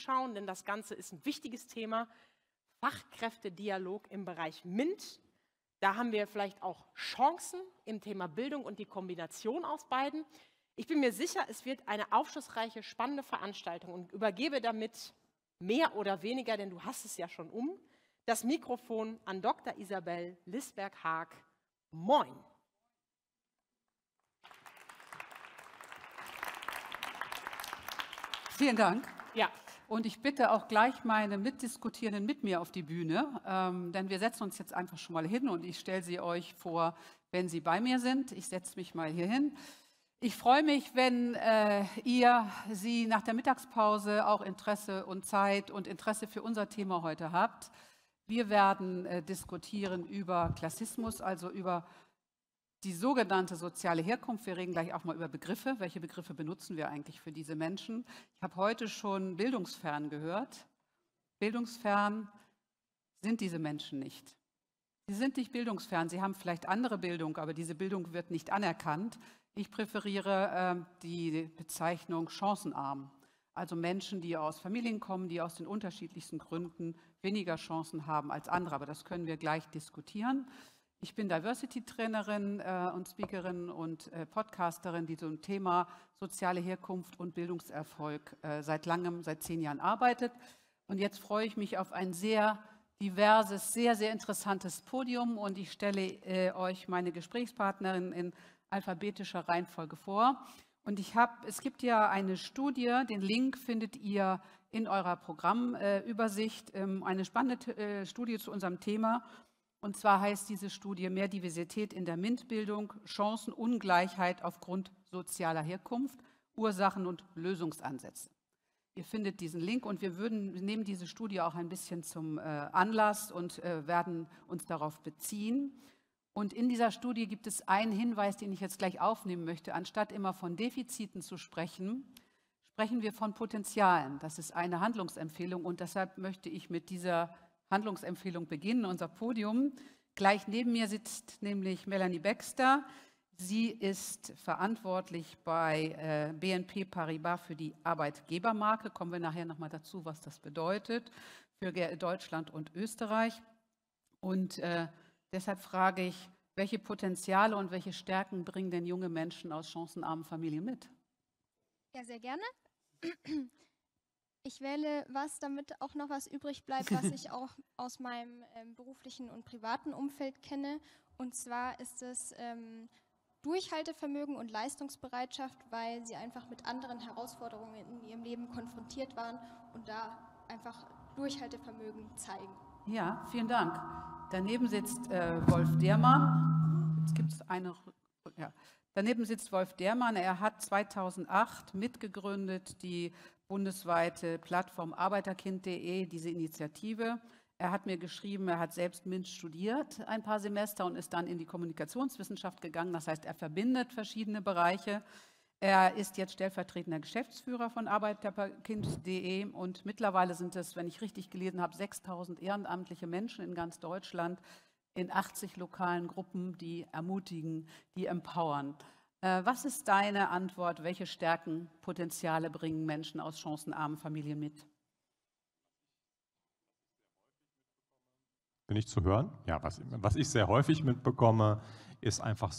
schauen, denn das Ganze ist ein wichtiges Thema. Fachkräftedialog im Bereich MINT. Da haben wir vielleicht auch Chancen im Thema Bildung und die Kombination aus beiden. Ich bin mir sicher, es wird eine aufschlussreiche, spannende Veranstaltung und übergebe damit mehr oder weniger, denn du hast es ja schon das Mikrofon an Dr. Isabel Lisberg-Haag. Moin! Vielen Dank. Ja. Und ich bitte auch gleich meine Mitdiskutierenden mit mir auf die Bühne, denn wir setzen uns jetzt einfach schon mal hin und ich stelle sie euch vor, wenn sie bei mir sind. Ich setze mich mal hier hin. Ich freue mich, wenn Sie nach der Mittagspause auch Interesse und Zeit und Interesse für unser Thema heute habt. Wir werden diskutieren über Klassismus, also über die sogenannte soziale Herkunft. Wir reden gleich auch mal über Begriffe. Welche Begriffe benutzen wir eigentlich für diese Menschen? Ich habe heute schon bildungsfern gehört. Bildungsfern sind diese Menschen nicht. Sie sind nicht bildungsfern. Sie haben vielleicht andere Bildung, aber diese Bildung wird nicht anerkannt. Ich präferiere die Bezeichnung chancenarm, also Menschen, die aus Familien kommen, die aus den unterschiedlichsten Gründen weniger Chancen haben als andere, aber das können wir gleich diskutieren. Ich bin Diversity-Trainerin und Speakerin und Podcasterin, die zum Thema soziale Herkunft und Bildungserfolg seit langem, seit 10 Jahren arbeitet. Und jetzt freue ich mich auf ein sehr diverses, sehr, sehr interessantes Podium und ich stelle euch meine Gesprächspartnerin in alphabetischer Reihenfolge vor. Und es gibt ja eine Studie, den Link findet ihr in eurer Programmübersicht, eine spannende Studie zu unserem Thema. Und zwar heißt diese Studie Mehr Diversität in der MINT-Bildung, Chancenungleichheit aufgrund sozialer Herkunft, Ursachen und Lösungsansätze. Ihr findet diesen Link und wir nehmen diese Studie auch ein bisschen zum Anlass und werden uns darauf beziehen. Und in dieser Studie gibt es einen Hinweis, den ich jetzt gleich aufnehmen möchte. Anstatt immer von Defiziten zu sprechen, sprechen wir von Potenzialen. Das ist eine Handlungsempfehlung und deshalb möchte ich mit dieser Handlungsempfehlung beginnen, unser Podium. Gleich neben mir sitzt nämlich Melanie Baxter. Sie ist verantwortlich bei BNP Paribas für die Arbeitgebermarke. Kommen wir nachher nochmal dazu, was das bedeutet für Deutschland und Österreich. Und deshalb frage ich, welche Potenziale und welche Stärken bringen denn junge Menschen aus chancenarmen Familien mit? Ja, sehr gerne. Ich wähle was, damit auch noch was übrig bleibt, was ich auch aus meinem beruflichen und privaten Umfeld kenne. Und zwar ist es Durchhaltevermögen und Leistungsbereitschaft, weil sie einfach mit anderen Herausforderungen in ihrem Leben konfrontiert waren und da einfach Durchhaltevermögen zeigen. Ja, vielen Dank. Daneben sitzt Wolf Dermann. Jetzt gibt's eine, ja. Daneben sitzt Wolf Dermann. Er hat 2008 mitgegründet die bundesweite Plattform arbeiterkind.de, diese Initiative. Er hat mir geschrieben, er hat selbst MINT studiert ein paar Semester und ist dann in die Kommunikationswissenschaft gegangen. Das heißt, er verbindet verschiedene Bereiche. Er ist jetzt stellvertretender Geschäftsführer von arbeiterkind.de und mittlerweile sind es, wenn ich richtig gelesen habe, 6.000 ehrenamtliche Menschen in ganz Deutschland in 80 lokalen Gruppen, die ermutigen, die empowern. Was ist deine Antwort? Welche Stärken, Potenziale bringen Menschen aus chancenarmen Familien mit? Bin ich zu hören? Ja, was ich sehr häufig mitbekomme, ist einfach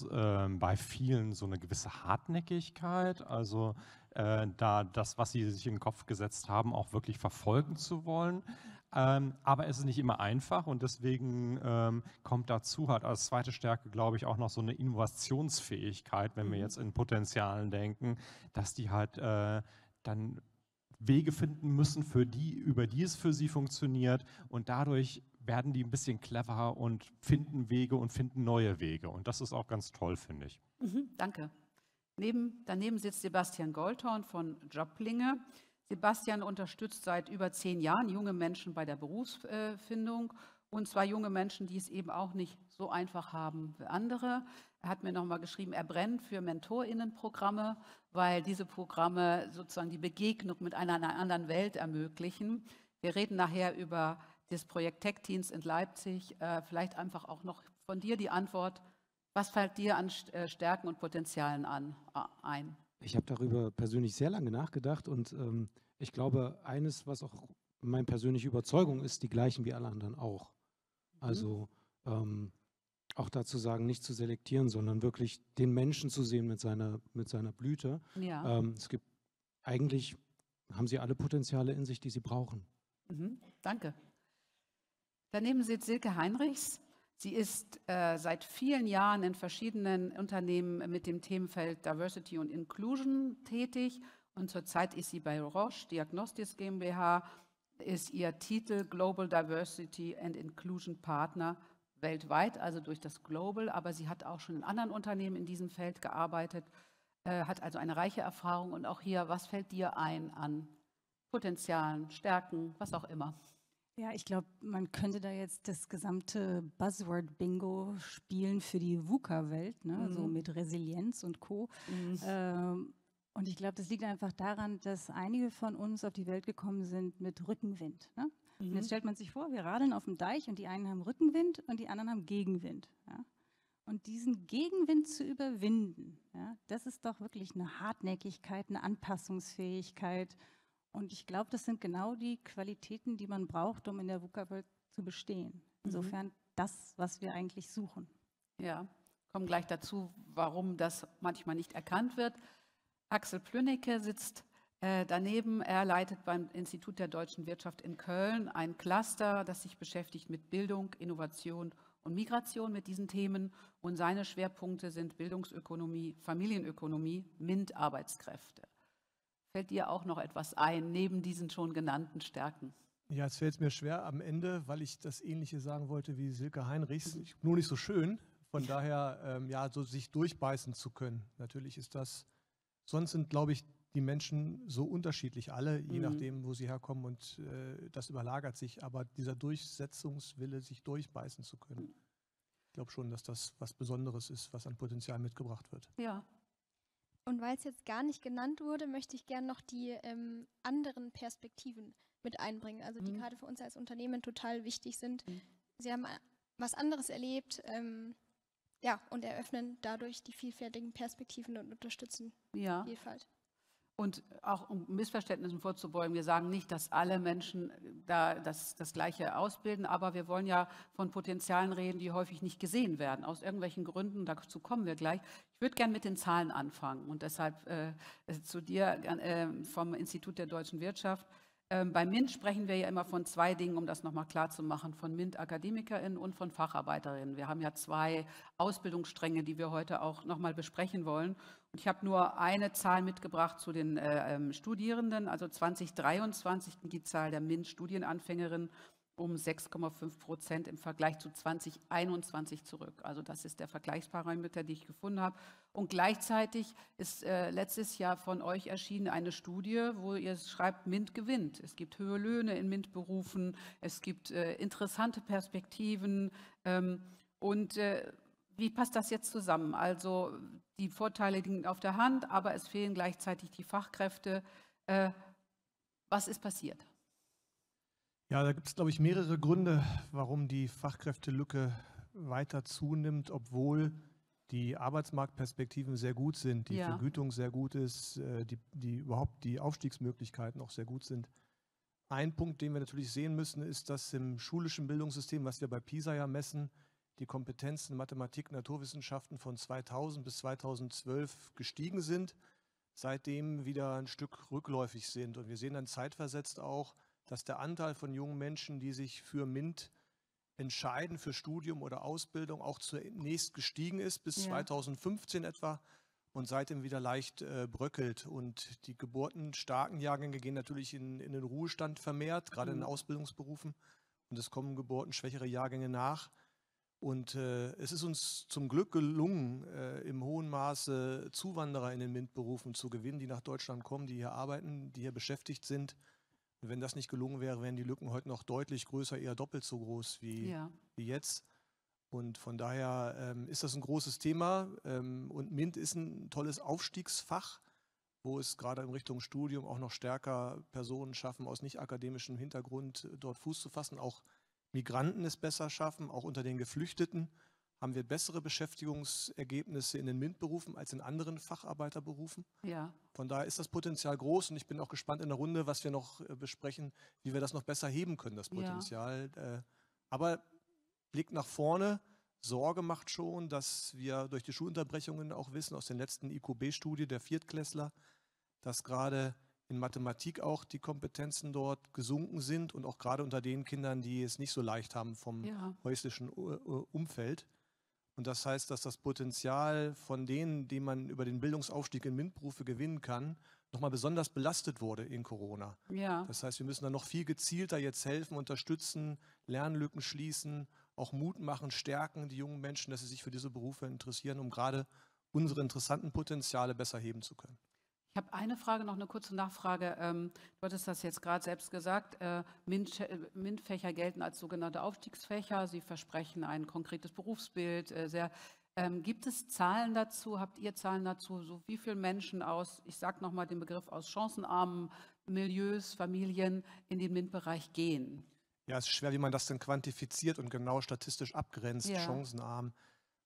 bei vielen so eine gewisse Hartnäckigkeit, also da das, was sie sich in den Kopf gesetzt haben, auch wirklich verfolgen zu wollen. Aber es ist nicht immer einfach und deswegen kommt dazu halt als zweite Stärke, glaube ich, auch noch so eine Innovationsfähigkeit, wenn wir jetzt in Potenzialen denken, dass die halt dann Wege finden müssen, über die es für sie funktioniert und dadurch werden die ein bisschen cleverer und finden Wege und finden neue Wege. Und das ist auch ganz toll, finde ich. Danke. Daneben sitzt Sebastian Goldhorn von Joblinge. Sebastian unterstützt seit über 10 Jahren junge Menschen bei der Berufsfindung. Und zwar junge Menschen, die es eben auch nicht so einfach haben wie andere. Er hat mir nochmal geschrieben, er brennt für MentorInnen-Programme, weil diese Programme sozusagen die Begegnung mit einer anderen Welt ermöglichen. Wir reden nachher über das Projekt Tech Teens in Leipzig, vielleicht einfach auch noch von dir die Antwort, was fällt dir an Stärken und Potenzialen ein? Ich habe darüber persönlich sehr lange nachgedacht und ich glaube, eines, was auch meine persönliche Überzeugung ist, die gleichen wie alle anderen auch. Also auch dazu sagen, nicht zu selektieren, sondern wirklich den Menschen zu sehen mit seiner Blüte. Ja. Es gibt eigentlich, haben sie alle Potenziale in sich, die sie brauchen. Mhm. Danke. Daneben sitzt Silke Heinrichs. Sie ist seit vielen Jahren in verschiedenen Unternehmen mit dem Themenfeld Diversity und Inclusion tätig und zurzeit ist sie bei Roche Diagnostics GmbH, ist ihr Titel Global Diversity and Inclusion Partner weltweit, also durch das Global, aber sie hat auch schon in anderen Unternehmen in diesem Feld gearbeitet, hat also eine reiche Erfahrung und auch hier, was fällt dir ein an Potenzialen, Stärken, was auch immer? Ja, ich glaube, man könnte da jetzt das gesamte Buzzword-Bingo spielen für die VUCA-Welt, ne? Mhm. So mit Resilienz und Co. Mhm. Und ich glaube, das liegt einfach daran, dass einige von uns auf die Welt gekommen sind mit Rückenwind. Ne? Mhm. Und jetzt stellt man sich vor, wir radeln auf dem Deich und die einen haben Rückenwind und die anderen haben Gegenwind. Ja? Und diesen Gegenwind zu überwinden, ja, das ist doch wirklich eine Hartnäckigkeit, eine Anpassungsfähigkeit. Und ich glaube, das sind genau die Qualitäten, die man braucht, um in der VUCA-Welt zu bestehen. Insofern das, was wir eigentlich suchen. Ja, kommen gleich dazu, warum das manchmal nicht erkannt wird. Axel Plünnecke sitzt daneben. Er leitet beim Institut der deutschen Wirtschaft in Köln ein Cluster, das sich beschäftigt mit Bildung, Innovation und Migration, mit diesen Themen. Und seine Schwerpunkte sind Bildungsökonomie, Familienökonomie, MINT-Arbeitskräfte. Fällt dir auch noch etwas ein, neben diesen schon genannten Stärken? Ja, es fällt mir schwer am Ende, weil ich das Ähnliche sagen wollte wie Silke Heinrichs. Nur nicht so schön, von daher, ja, so sich durchbeißen zu können. Natürlich ist das, sonst sind, glaube ich, die Menschen so unterschiedlich alle, je nachdem, wo sie herkommen und das überlagert sich. Aber dieser Durchsetzungswille, sich durchbeißen zu können, ich glaube schon, dass das was Besonderes ist, was an Potenzial mitgebracht wird. Ja. Und weil es jetzt gar nicht genannt wurde, möchte ich gerne noch die anderen Perspektiven mit einbringen, also die gerade für uns als Unternehmen total wichtig sind. Sie haben was anderes erlebt, ja, und eröffnen dadurch die vielfältigen Perspektiven und unterstützen Vielfalt. Und auch um Missverständnissen vorzubeugen, wir sagen nicht, dass alle Menschen da das Gleiche ausbilden, aber wir wollen ja von Potenzialen reden, die häufig nicht gesehen werden, aus irgendwelchen Gründen, dazu kommen wir gleich. Ich würde gerne mit den Zahlen anfangen und deshalb zu dir vom Institut der deutschen Wirtschaft. Bei MINT sprechen wir ja immer von zwei Dingen, um das nochmal klar zu machen, von MINT-AkademikerInnen und von FacharbeiterInnen. Wir haben ja zwei Ausbildungsstränge, die wir heute auch nochmal besprechen wollen. Und ich habe nur eine Zahl mitgebracht zu den Studierenden. Also 2023 ging die Zahl der MINT-Studienanfängerinnen um 6,5% im Vergleich zu 2021 zurück. Also das ist der Vergleichsparameter, den ich gefunden habe. Und gleichzeitig ist letztes Jahr von euch erschienen eine Studie, wo ihr schreibt, MINT gewinnt. Es gibt höhere Löhne in MINT-Berufen, es gibt interessante Perspektiven. Wie passt das jetzt zusammen? Also die Vorteile liegen auf der Hand, aber es fehlen gleichzeitig die Fachkräfte. Was ist passiert? Ja, da gibt es, glaube ich, mehrere Gründe, warum die Fachkräftelücke weiter zunimmt, obwohl die Arbeitsmarktperspektiven sehr gut sind, die Vergütung sehr gut ist, die überhaupt die Aufstiegsmöglichkeiten auch sehr gut sind. Ein Punkt, den wir natürlich sehen müssen, ist, dass im schulischen Bildungssystem, was wir bei PISA ja messen, die Kompetenzen Mathematik, Naturwissenschaften von 2000 bis 2012 gestiegen sind, seitdem wieder ein Stück rückläufig sind. Und wir sehen dann zeitversetzt auch, dass der Anteil von jungen Menschen, die sich für MINT entscheiden, für Studium oder Ausbildung, auch zunächst gestiegen ist, bis 2015 etwa, und seitdem wieder leicht bröckelt. Und die geburtenstarken Jahrgänge gehen natürlich in den Ruhestand vermehrt, gerade in Ausbildungsberufen. Und es kommen geburtenschwächere Jahrgänge nach. Und es ist uns zum Glück gelungen, im hohen Maße Zuwanderer in den MINT-Berufen zu gewinnen, die nach Deutschland kommen, die hier arbeiten, die hier beschäftigt sind. Wenn das nicht gelungen wäre, wären die Lücken heute noch deutlich größer, eher doppelt so groß wie jetzt. Und von daher ist das ein großes Thema. Und MINT ist ein tolles Aufstiegsfach, wo es gerade in Richtung Studium auch noch stärker Personen schaffen, aus nicht akademischem Hintergrund dort Fuß zu fassen. Auch Migranten es besser schaffen, auch unter den Geflüchteten Haben wir bessere Beschäftigungsergebnisse in den MINT-Berufen als in anderen Facharbeiterberufen? Ja. Von daher ist das Potenzial groß und ich bin auch gespannt in der Runde, was wir noch besprechen, wie wir das noch besser heben können, das Potenzial. Ja. Aber Blick nach vorne, Sorge macht schon, dass wir durch die Schulunterbrechungen auch wissen, aus der letzten IQB-Studie der Viertklässler, dass gerade in Mathematik auch die Kompetenzen dort gesunken sind und auch gerade unter den Kindern, die es nicht so leicht haben vom häuslichen Umfeld. Und das heißt, dass das Potenzial von denen, die man über den Bildungsaufstieg in MINT-Berufe gewinnen kann, nochmal besonders belastet wurde in Corona. Ja. Das heißt, wir müssen da noch viel gezielter jetzt helfen, unterstützen, Lernlücken schließen, auch Mut machen, stärken die jungen Menschen, dass sie sich für diese Berufe interessieren, um gerade unsere interessanten Potenziale besser heben zu können. Ich habe eine Frage, noch eine kurze Nachfrage. Du hattest das jetzt gerade selbst gesagt. MINT-Fächer gelten als sogenannte Aufstiegsfächer. Sie versprechen ein konkretes Berufsbild. Gibt es Zahlen dazu? Habt ihr Zahlen dazu? So wie viele Menschen aus, ich sage nochmal den Begriff, aus chancenarmen Milieus, Familien in den MINT-Bereich gehen? Ja, es ist schwer, wie man das denn quantifiziert und genau statistisch abgrenzt, ja. Chancenarm.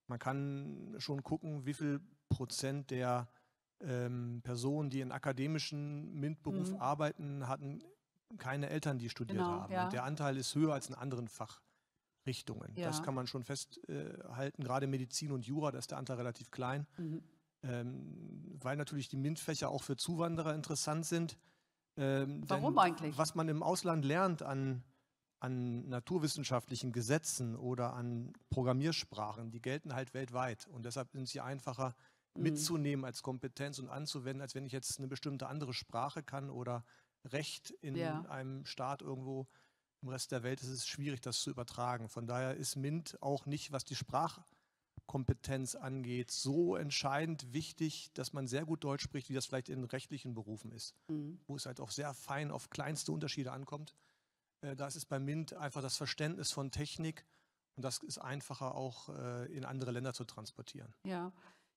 Man kann schon gucken, wie viel Prozent der Personen, die in akademischen MINT-Beruf arbeiten, hatten keine Eltern, die studiert haben. Ja. Und der Anteil ist höher als in anderen Fachrichtungen. Ja. Das kann man schon festhalten. Gerade Medizin und Jura, da ist der Anteil relativ klein. Mhm. Weil natürlich die MINT-Fächer auch für Zuwanderer interessant sind. Warum eigentlich? Was man im Ausland lernt an naturwissenschaftlichen Gesetzen oder an Programmiersprachen, die gelten halt weltweit. Und deshalb sind sie einfacher mitzunehmen als Kompetenz und anzuwenden, als wenn ich jetzt eine bestimmte andere Sprache kann oder Recht in einem Staat irgendwo. Im Rest der Welt ist es schwierig, das zu übertragen. Von daher ist MINT auch nicht, was die Sprachkompetenz angeht, so entscheidend wichtig, dass man sehr gut Deutsch spricht, wie das vielleicht in rechtlichen Berufen ist, wo es halt auch sehr fein auf kleinste Unterschiede ankommt. Da ist es bei MINT einfach das Verständnis von Technik und das ist einfacher auch in andere Länder zu transportieren. Ja.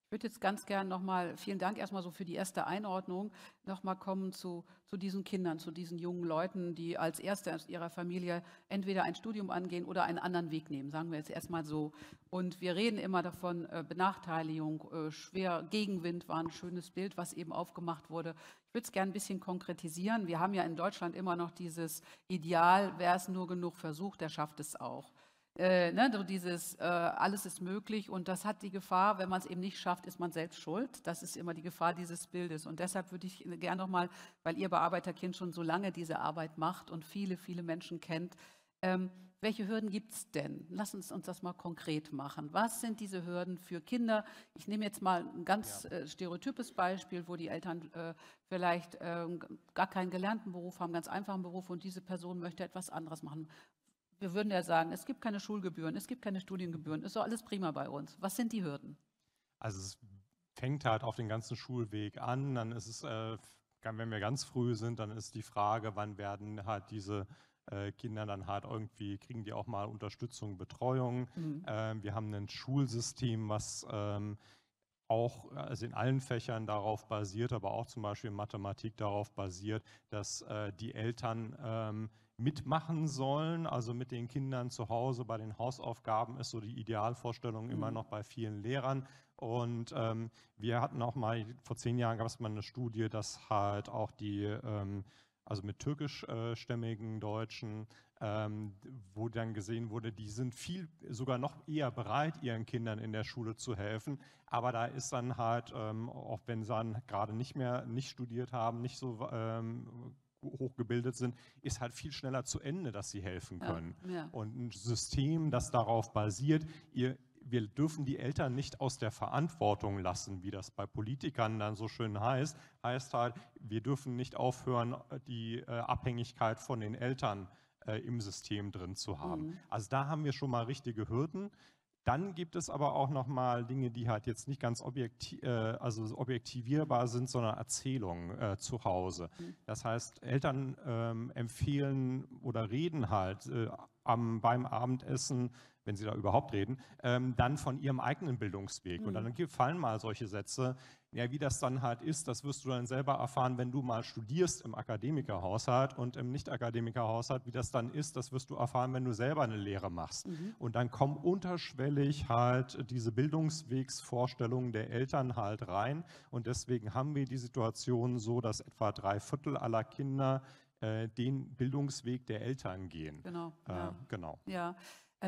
Ich würde jetzt ganz gerne nochmal, vielen Dank erstmal so für die erste Einordnung, nochmal kommen zu diesen Kindern, zu diesen jungen Leuten, die als Erste aus ihrer Familie entweder ein Studium angehen oder einen anderen Weg nehmen, sagen wir jetzt erstmal so. Und wir reden immer davon, Benachteiligung, schwer, Gegenwind war ein schönes Bild, was eben aufgemacht wurde. Ich würde es gerne ein bisschen konkretisieren. Wir haben ja in Deutschland immer noch dieses Ideal, wer es nur genug versucht, der schafft es auch. So dieses, alles ist möglich und das hat die Gefahr, wenn man es eben nicht schafft, ist man selbst schuld. Das ist immer die Gefahr dieses Bildes und deshalb würde ich gerne nochmal, weil ihr bei Arbeiterkind schon so lange diese Arbeit macht und viele, viele Menschen kennt, welche Hürden gibt es denn? Lass uns das mal konkret machen. Was sind diese Hürden für Kinder? Ich nehme jetzt mal ein ganz stereotypes Beispiel, wo die Eltern vielleicht gar keinen gelernten Beruf haben, ganz einfachen Beruf und diese Person möchte etwas anderes machen. Wir würden ja sagen, es gibt keine Schulgebühren, es gibt keine Studiengebühren, ist doch alles prima bei uns. Was sind die Hürden? Also es fängt halt auf den ganzen Schulweg an, dann ist es, wenn wir ganz früh sind, dann ist die Frage, wann werden halt diese Kinder dann halt irgendwie, kriegen die auch mal Unterstützung, Betreuung. Wir haben ein Schulsystem, was auch also in allen Fächern darauf basiert, aber auch zum Beispiel in Mathematik darauf basiert, dass die Eltern mitmachen sollen, also mit den Kindern zu Hause bei den Hausaufgaben ist so die Idealvorstellung immer noch bei vielen Lehrern. Und wir hatten auch mal, vor 10 Jahren gab es mal eine Studie, dass halt auch die, also mit türkischstämmigen Deutschen, wo dann gesehen wurde, die sind viel sogar noch eher bereit, ihren Kindern in der Schule zu helfen. Aber da ist dann halt, auch wenn sie dann gerade nicht studiert haben, nicht so hochgebildet sind, ist halt viel schneller zu Ende, dass sie helfen können. Ja. Und ein System, das darauf basiert, wir dürfen die Eltern nicht aus der Verantwortung lassen, wie das bei Politikern dann so schön heißt, heißt halt, wir dürfen nicht aufhören, die Abhängigkeit von den Eltern im System drin zu haben. Also da haben wir schon mal richtige Hürden. Dann gibt es aber auch nochmal Dinge, die halt jetzt nicht ganz objektivierbar sind, sondern Erzählungen zu Hause. Das heißt, Eltern empfehlen oder reden halt beim Abendessen, wenn sie da überhaupt reden, dann von ihrem eigenen Bildungsweg. Mhm. Und dann fallen mal solche Sätze, ja, wie das dann halt ist, das wirst du dann selber erfahren, wenn du mal studierst im Akademikerhaushalt und im Nicht-Akademikerhaushalt, wie das dann ist, das wirst du erfahren, wenn du selber eine Lehre machst. Mhm. Und dann kommen unterschwellig halt diese Bildungswegsvorstellungen der Eltern halt rein. Und deswegen haben wir die Situation so, dass etwa 3/4 aller Kinder den Bildungsweg der Eltern gehen. Genau. Genau. Ja.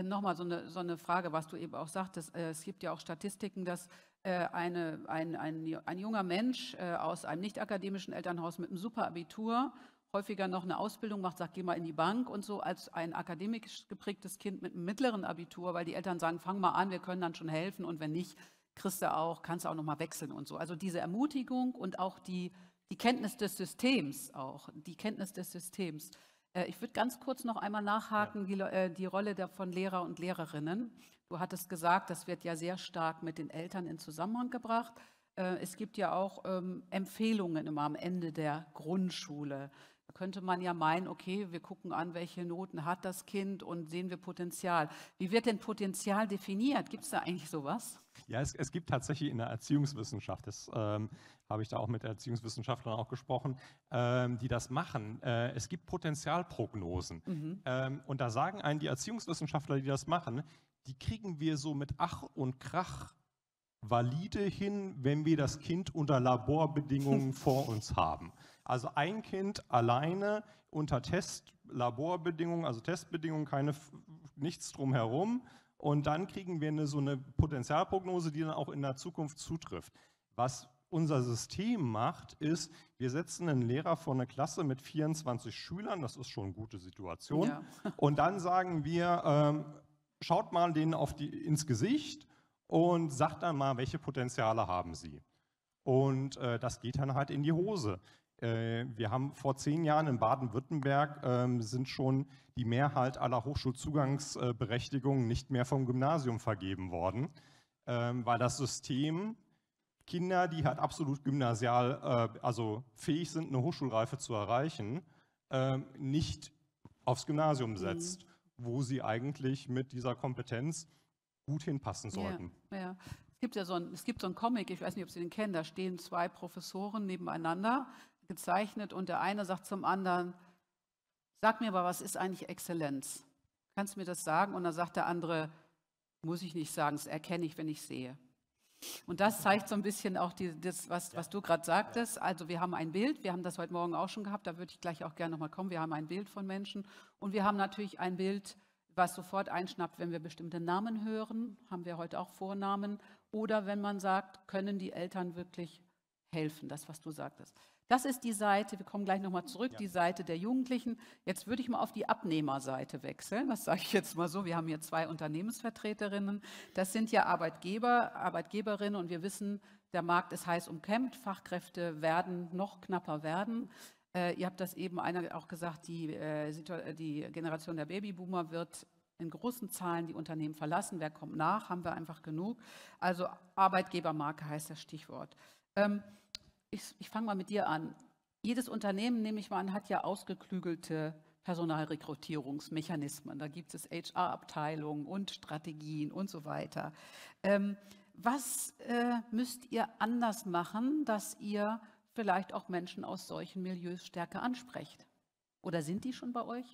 Nochmal so eine Frage, was du eben auch sagtest. Es gibt ja auch Statistiken, dass ein junger Mensch aus einem nicht-akademischen Elternhaus mit einem Superabitur häufiger noch eine Ausbildung macht, sagt, geh mal in die Bank und so, als ein akademisch geprägtes Kind mit einem mittleren Abitur, weil die Eltern sagen, fang mal an, wir können dann schon helfen und wenn nicht, kriegst du auch, kannst du auch nochmal wechseln und so. Also diese Ermutigung und auch die Kenntnis des Systems auch, die Kenntnis des Systems. Ich würde ganz kurz noch einmal nachhaken, ja, die Rolle von Lehrer und Lehrerinnen. Du hattest gesagt, das wird ja sehr stark mit den Eltern in Zusammenhang gebracht. Es gibt ja auch Empfehlungen immer am Ende der Grundschule. Da könnte man ja meinen, okay, wir gucken an, welche Noten hat das Kind und sehen wir Potenzial. Wie wird denn Potenzial definiert? Gibt es da eigentlich sowas? Ja, es gibt tatsächlich in der Erziehungswissenschaft, das habe ich da auch mit Erziehungswissenschaftlern auch gesprochen, die das machen. Es gibt Potenzialprognosen. Mhm. Und da sagen einem die Erziehungswissenschaftler, die das machen, die kriegen wir so mit Ach und Krach valide hin, wenn wir das Kind unter Laborbedingungen vor uns haben. Also ein Kind alleine unter Laborbedingungen, also Testbedingungen, nichts drumherum. Und dann kriegen wir so eine Potenzialprognose, die dann auch in der Zukunft zutrifft. Was unser System macht, ist, wir setzen einen Lehrer vor eine Klasse mit 24 Schülern, das ist schon eine gute Situation. Ja. Und dann sagen wir, schaut mal denen ins Gesicht und sagt dann mal, welche Potenziale haben sie. Und das geht dann halt in die Hose. Wir haben vor 10 Jahren in Baden-Württemberg sind schon die Mehrheit aller Hochschulzugangsberechtigungen nicht mehr vom Gymnasium vergeben worden, weil das System Kinder, die halt absolut gymnasial, also fähig sind, eine Hochschulreife zu erreichen, nicht aufs Gymnasium setzt, wo sie eigentlich mit dieser Kompetenz gut hinpassen sollten. Ja, ja. Es gibt so einen Comic, ich weiß nicht, ob Sie den kennen, da stehen 2 Professoren nebeneinander, gezeichnet, und der eine sagt zum anderen, sag mir aber, was ist eigentlich Exzellenz? Kannst du mir das sagen? Und dann sagt der andere, muss ich nicht sagen, das erkenne ich, wenn ich sehe. Und das zeigt so ein bisschen auch was du gerade sagtest. Also wir haben ein Bild, wir haben das heute Morgen auch schon gehabt, da würde ich gleich auch gerne nochmal kommen, wir haben ein Bild von Menschen und wir haben natürlich ein Bild, was sofort einschnappt, wenn wir bestimmte Namen hören, haben wir heute auch Vornamen, oder wenn man sagt, können die Eltern wirklich helfen, das, was du sagtest. Das ist die Seite, wir kommen gleich nochmal zurück, ja, die Seite der Jugendlichen. Jetzt würde ich mal auf die Abnehmerseite wechseln, das sage ich jetzt mal so, wir haben hier 2 Unternehmensvertreterinnen, das sind ja Arbeitgeber, Arbeitgeberinnen, und wir wissen, der Markt ist heiß umkämpft, Fachkräfte werden noch knapper werden. Ihr habt das eben einer auch gesagt, die Generation der Babyboomer wird in großen Zahlen die Unternehmen verlassen, wer kommt nach, haben wir einfach genug. Also Arbeitgebermarke heißt das Stichwort. Ich fange mal mit dir an. Jedes Unternehmen, nehme ich mal an, hat ja ausgeklügelte Personalrekrutierungsmechanismen. Da gibt es HR-Abteilungen und Strategien und so weiter. Was müsst ihr anders machen, dass ihr vielleicht auch Menschen aus solchen Milieus stärker ansprecht? Oder sind die schon bei euch?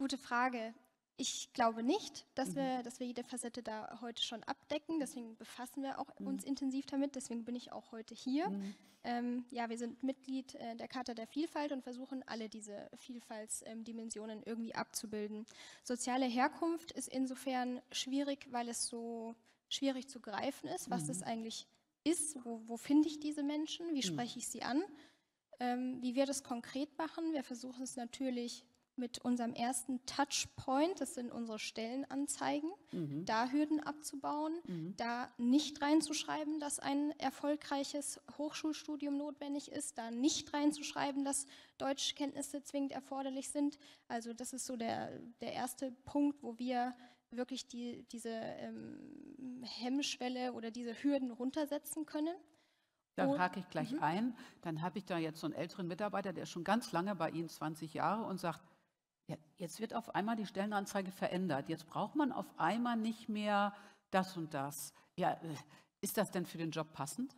Gute Frage. Ich glaube nicht, dass wir jede Facette da heute schon abdecken. Deswegen befassen wir auch uns intensiv damit. Deswegen bin ich auch heute hier. Ja, wir sind Mitglied der Charta der Vielfalt und versuchen, alle diese Vielfaltsdimensionen irgendwie abzubilden. Soziale Herkunft ist insofern schwierig, weil es so schwierig zu greifen ist, was das eigentlich ist, wo finde ich diese Menschen, wie spreche ich sie an, wie wir das konkret machen. Wir versuchen es natürlich mit unserem ersten Touchpoint, das sind unsere Stellenanzeigen, da Hürden abzubauen, da nicht reinzuschreiben, dass ein erfolgreiches Hochschulstudium notwendig ist, da nicht reinzuschreiben, dass Deutschkenntnisse zwingend erforderlich sind. Also das ist so der erste Punkt, wo wir wirklich diese Hemmschwelle oder diese Hürden runtersetzen können. Da hake ich gleich ein. Dann habe ich da jetzt so einen älteren Mitarbeiter, der ist schon ganz lange bei Ihnen, 20 Jahre, und sagt, ja, jetzt wird auf einmal die Stellenanzeige verändert. Jetzt braucht man auf einmal nicht mehr das und das. Ja, ist das denn für den Job passend?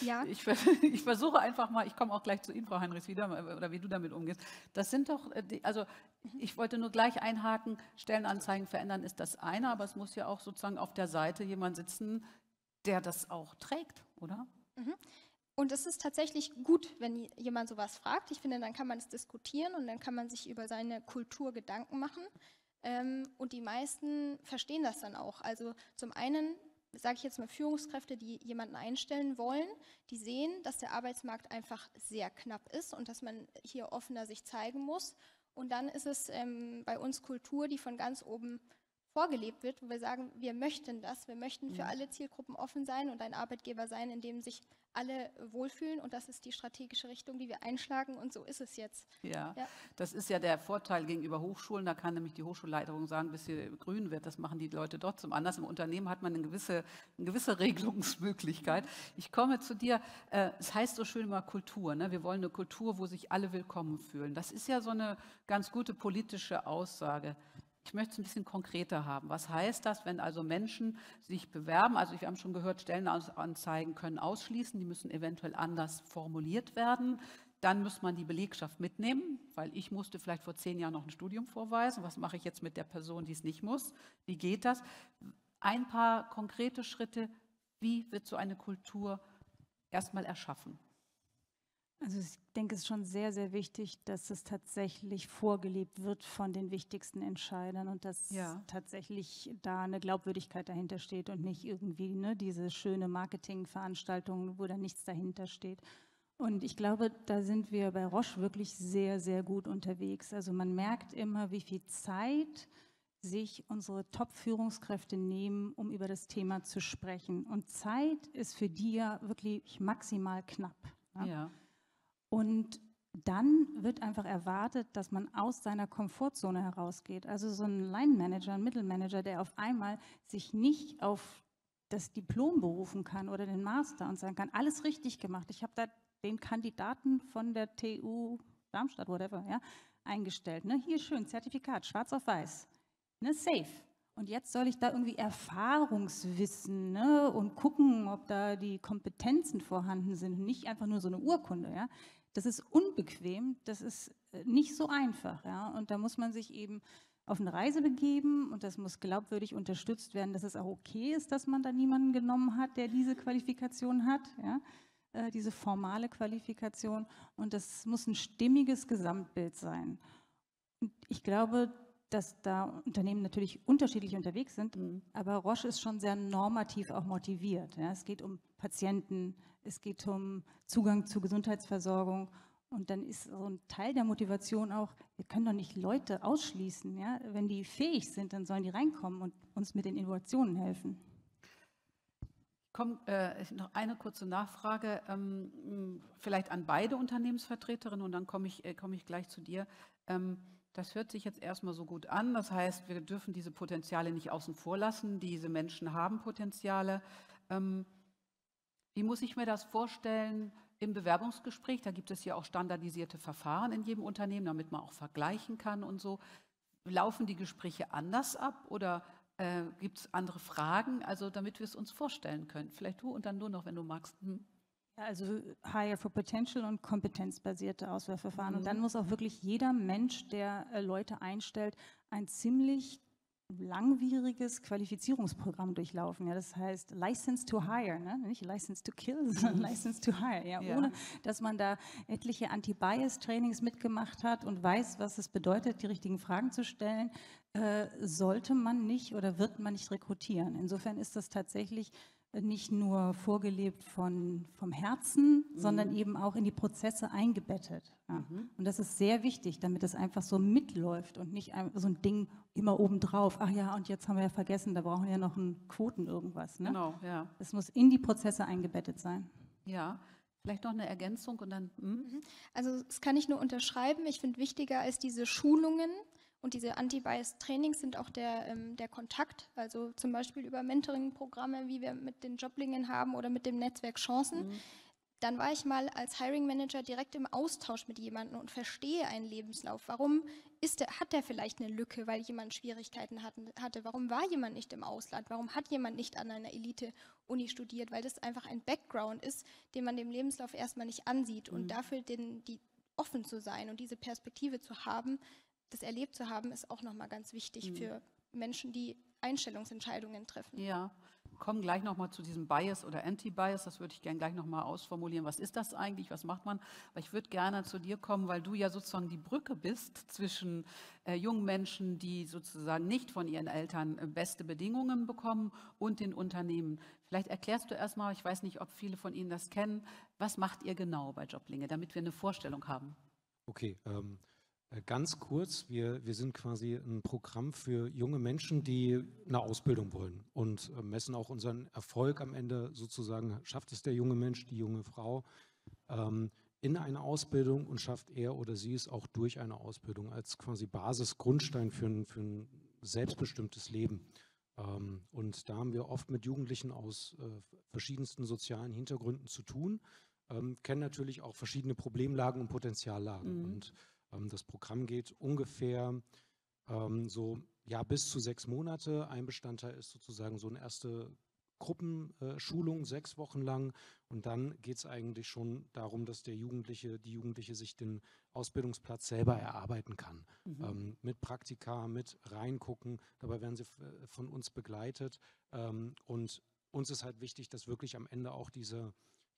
Ja. Ich versuche einfach mal, ich komme auch gleich zu Ihnen, Frau Heinrichs, wieder, oder wie du damit umgehst. Das sind doch, also ich wollte nur gleich einhaken, Stellenanzeigen verändern ist das eine, aber es muss ja auch sozusagen auf der Seite jemand sitzen, der das auch trägt, oder? Mhm. Und es ist tatsächlich gut, wenn jemand sowas fragt. Ich finde, dann kann man es diskutieren und dann kann man sich über seine Kultur Gedanken machen. Und die meisten verstehen das dann auch. Also zum einen, sage ich jetzt mal, Führungskräfte, die jemanden einstellen wollen, die sehen, dass der Arbeitsmarkt einfach sehr knapp ist und dass man hier offener sich zeigen muss. Und dann ist es bei uns Kultur, die von ganz oben vorgelebt wird, wo wir sagen, wir möchten das, wir möchten für alle Zielgruppen offen sein und ein Arbeitgeber sein, in dem sich alle wohlfühlen, und das ist die strategische Richtung, die wir einschlagen, und so ist es jetzt. Ja, ja, das ist ja der Vorteil gegenüber Hochschulen, da kann nämlich die Hochschulleitung sagen, bis hier grün wird, das machen die Leute dort zum Anlass. Im Unternehmen hat man eine gewisse Regelungsmöglichkeit. Ich komme zu dir, es heißt so schön mal Kultur, ne? Wir wollen eine Kultur, wo sich alle willkommen fühlen. Das ist ja so eine ganz gute politische Aussage. Ich möchte es ein bisschen konkreter haben. Was heißt das, wenn also Menschen sich bewerben? Also wir haben schon gehört, Stellenanzeigen können ausschließen, die müssen eventuell anders formuliert werden. Dann muss man die Belegschaft mitnehmen, weil ich musste vielleicht vor 10 Jahren noch ein Studium vorweisen. Was mache ich jetzt mit der Person, die es nicht muss? Wie geht das? Ein paar konkrete Schritte. Wie wird so eine Kultur erstmal erschaffen? Also ich denke, es ist schon sehr, sehr wichtig, dass es tatsächlich vorgelebt wird von den wichtigsten Entscheidern und dass tatsächlich da eine Glaubwürdigkeit dahinter steht und nicht irgendwie, ne, diese schöne Marketingveranstaltung, wo da nichts dahinter steht. Und ich glaube, da sind wir bei Roche wirklich sehr, sehr gut unterwegs. Also man merkt immer, wie viel Zeit sich unsere Top-Führungskräfte nehmen, um über das Thema zu sprechen. Und Zeit ist für die ja wirklich maximal knapp. Ne? Ja. Und dann wird einfach erwartet, dass man aus seiner Komfortzone herausgeht. Also so ein Line-Manager, ein Mittelmanager, der auf einmal sich nicht auf das Diplom berufen kann oder den Master und sagen kann, alles richtig gemacht. Ich habe da den Kandidaten von der TU Darmstadt, whatever, ja, eingestellt. Ne? Hier schön, Zertifikat, schwarz auf weiß. Ne, safe. Und jetzt soll ich da irgendwie Erfahrungswissen, ne, und gucken, ob da die Kompetenzen vorhanden sind und nicht einfach nur so eine Urkunde, ja. Das ist unbequem, das ist nicht so einfach. Ja? Und da muss man sich eben auf eine Reise begeben und das muss glaubwürdig unterstützt werden, dass es auch okay ist, dass man da niemanden genommen hat, der diese Qualifikation hat, ja? Diese formale Qualifikation. Und das muss ein stimmiges Gesamtbild sein. Und ich glaube, dass da Unternehmen natürlich unterschiedlich unterwegs sind, aber Roche ist schon sehr normativ auch motiviert. Ja? Es geht um Patienten, es geht um Zugang zu Gesundheitsversorgung, und dann ist so ein Teil der Motivation auch, wir können doch nicht Leute ausschließen. Ja? Wenn die fähig sind, dann sollen die reinkommen und uns mit den Innovationen helfen. Noch eine kurze Nachfrage, vielleicht an beide Unternehmensvertreterinnen, und dann komme ich gleich zu dir. Das hört sich jetzt erstmal so gut an. Das heißt, wir dürfen diese Potenziale nicht außen vor lassen. Diese Menschen haben Potenziale. Wie muss ich mir das vorstellen im Bewerbungsgespräch? Da gibt es ja auch standardisierte Verfahren in jedem Unternehmen, damit man auch vergleichen kann und so. Laufen die Gespräche anders ab oder gibt es andere Fragen? Also damit wir es uns vorstellen können. Vielleicht du und dann nur noch, wenn du magst. Ja, also Hire for Potential und kompetenzbasierte Auswahlverfahren. Und dann muss auch wirklich jeder Mensch, der Leute einstellt, ein ziemlich langwieriges Qualifizierungsprogramm durchlaufen. Ja, das heißt License to Hire, ne? Nicht License to Kill, sondern License to Hire. Ja, ja. Ohne, dass man da etliche Anti-Bias-Trainings mitgemacht hat und weiß, was es bedeutet, die richtigen Fragen zu stellen, sollte man nicht oder wird man nicht rekrutieren. Insofern ist das tatsächlich nicht nur vorgelebt vom Herzen, sondern eben auch in die Prozesse eingebettet. Ja. Und das ist sehr wichtig, damit es einfach so mitläuft und nicht so ein Ding immer obendrauf. Ach ja, und jetzt haben wir ja vergessen, da brauchen wir ja noch einen Quoten irgendwas. Ne? Genau, ja. Es muss in die Prozesse eingebettet sein. Ja, vielleicht noch eine Ergänzung und dann. Also das kann ich nur unterschreiben. Ich finde, wichtiger als diese Schulungen Und diese Anti-Bias-Trainings sind auch der Kontakt, also zum Beispiel über Mentoring-Programme, wie wir mit den Joblingen haben oder mit dem Netzwerk Chancen. Mhm. Dann war ich mal als Hiring Manager direkt im Austausch mit jemandem und verstehe einen Lebenslauf. Warum hat der vielleicht eine Lücke, weil jemand Schwierigkeiten hatte? Warum war jemand nicht im Ausland? Warum hat jemand nicht an einer Elite-Uni studiert? Weil das einfach ein Background ist, den man dem Lebenslauf erstmal nicht ansieht. Mhm. Und dafür offen zu sein und diese Perspektive zu haben, das erlebt zu haben, ist auch nochmal ganz wichtig für Menschen, die Einstellungsentscheidungen treffen. Ja, wir kommen gleich nochmal zu diesem Bias oder Anti-Bias, das würde ich gerne gleich nochmal ausformulieren. Was ist das eigentlich, was macht man? Aber ich würde gerne zu dir kommen, weil du ja sozusagen die Brücke bist zwischen jungen Menschen, die sozusagen nicht von ihren Eltern beste Bedingungen bekommen, und den Unternehmen. Vielleicht erklärst du erstmal, ich weiß nicht, ob viele von Ihnen das kennen, was macht ihr genau bei Joblinge, damit wir eine Vorstellung haben? Okay, ganz kurz, wir sind quasi ein Programm für junge Menschen, die eine Ausbildung wollen, und messen auch unseren Erfolg am Ende sozusagen. Schafft es der junge Mensch, die junge Frau in eine Ausbildung, und schafft er oder sie es auch durch eine Ausbildung als quasi Basis, Grundstein für ein selbstbestimmtes Leben. Und da haben wir oft mit Jugendlichen aus verschiedensten sozialen Hintergründen zu tun, kennen natürlich auch verschiedene Problemlagen und Potenziallagen. Mhm. Und das Programm geht ungefähr bis zu 6 Monate. Ein Bestandteil ist sozusagen so eine erste Gruppenschulung, 6 Wochen lang. Und dann geht es eigentlich schon darum, dass die Jugendliche sich den Ausbildungsplatz selber erarbeiten kann. Mhm. Mit Praktika, mit Reingucken. Dabei werden sie von uns begleitet. Und uns ist halt wichtig, dass wirklich am Ende auch diese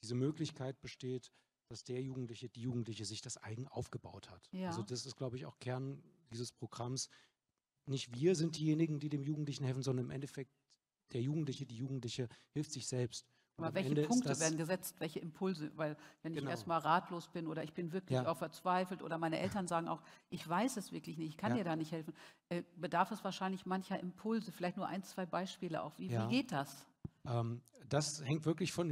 Möglichkeit besteht, dass die Jugendliche sich das eigen aufgebaut hat. Ja. Also das ist, glaube ich, auch Kern dieses Programms. Nicht wir sind diejenigen, die dem Jugendlichen helfen, sondern im Endeffekt die Jugendliche hilft sich selbst. Aber welche Punkte werden gesetzt, welche Impulse? Weil wenn ich erstmal ratlos bin oder ich bin wirklich auch verzweifelt oder meine Eltern sagen auch, ich weiß es wirklich nicht, ich kann dir da nicht helfen, bedarf es wahrscheinlich mancher Impulse, vielleicht nur 1, 2 Beispiele auch. Wie geht das? Das hängt wirklich von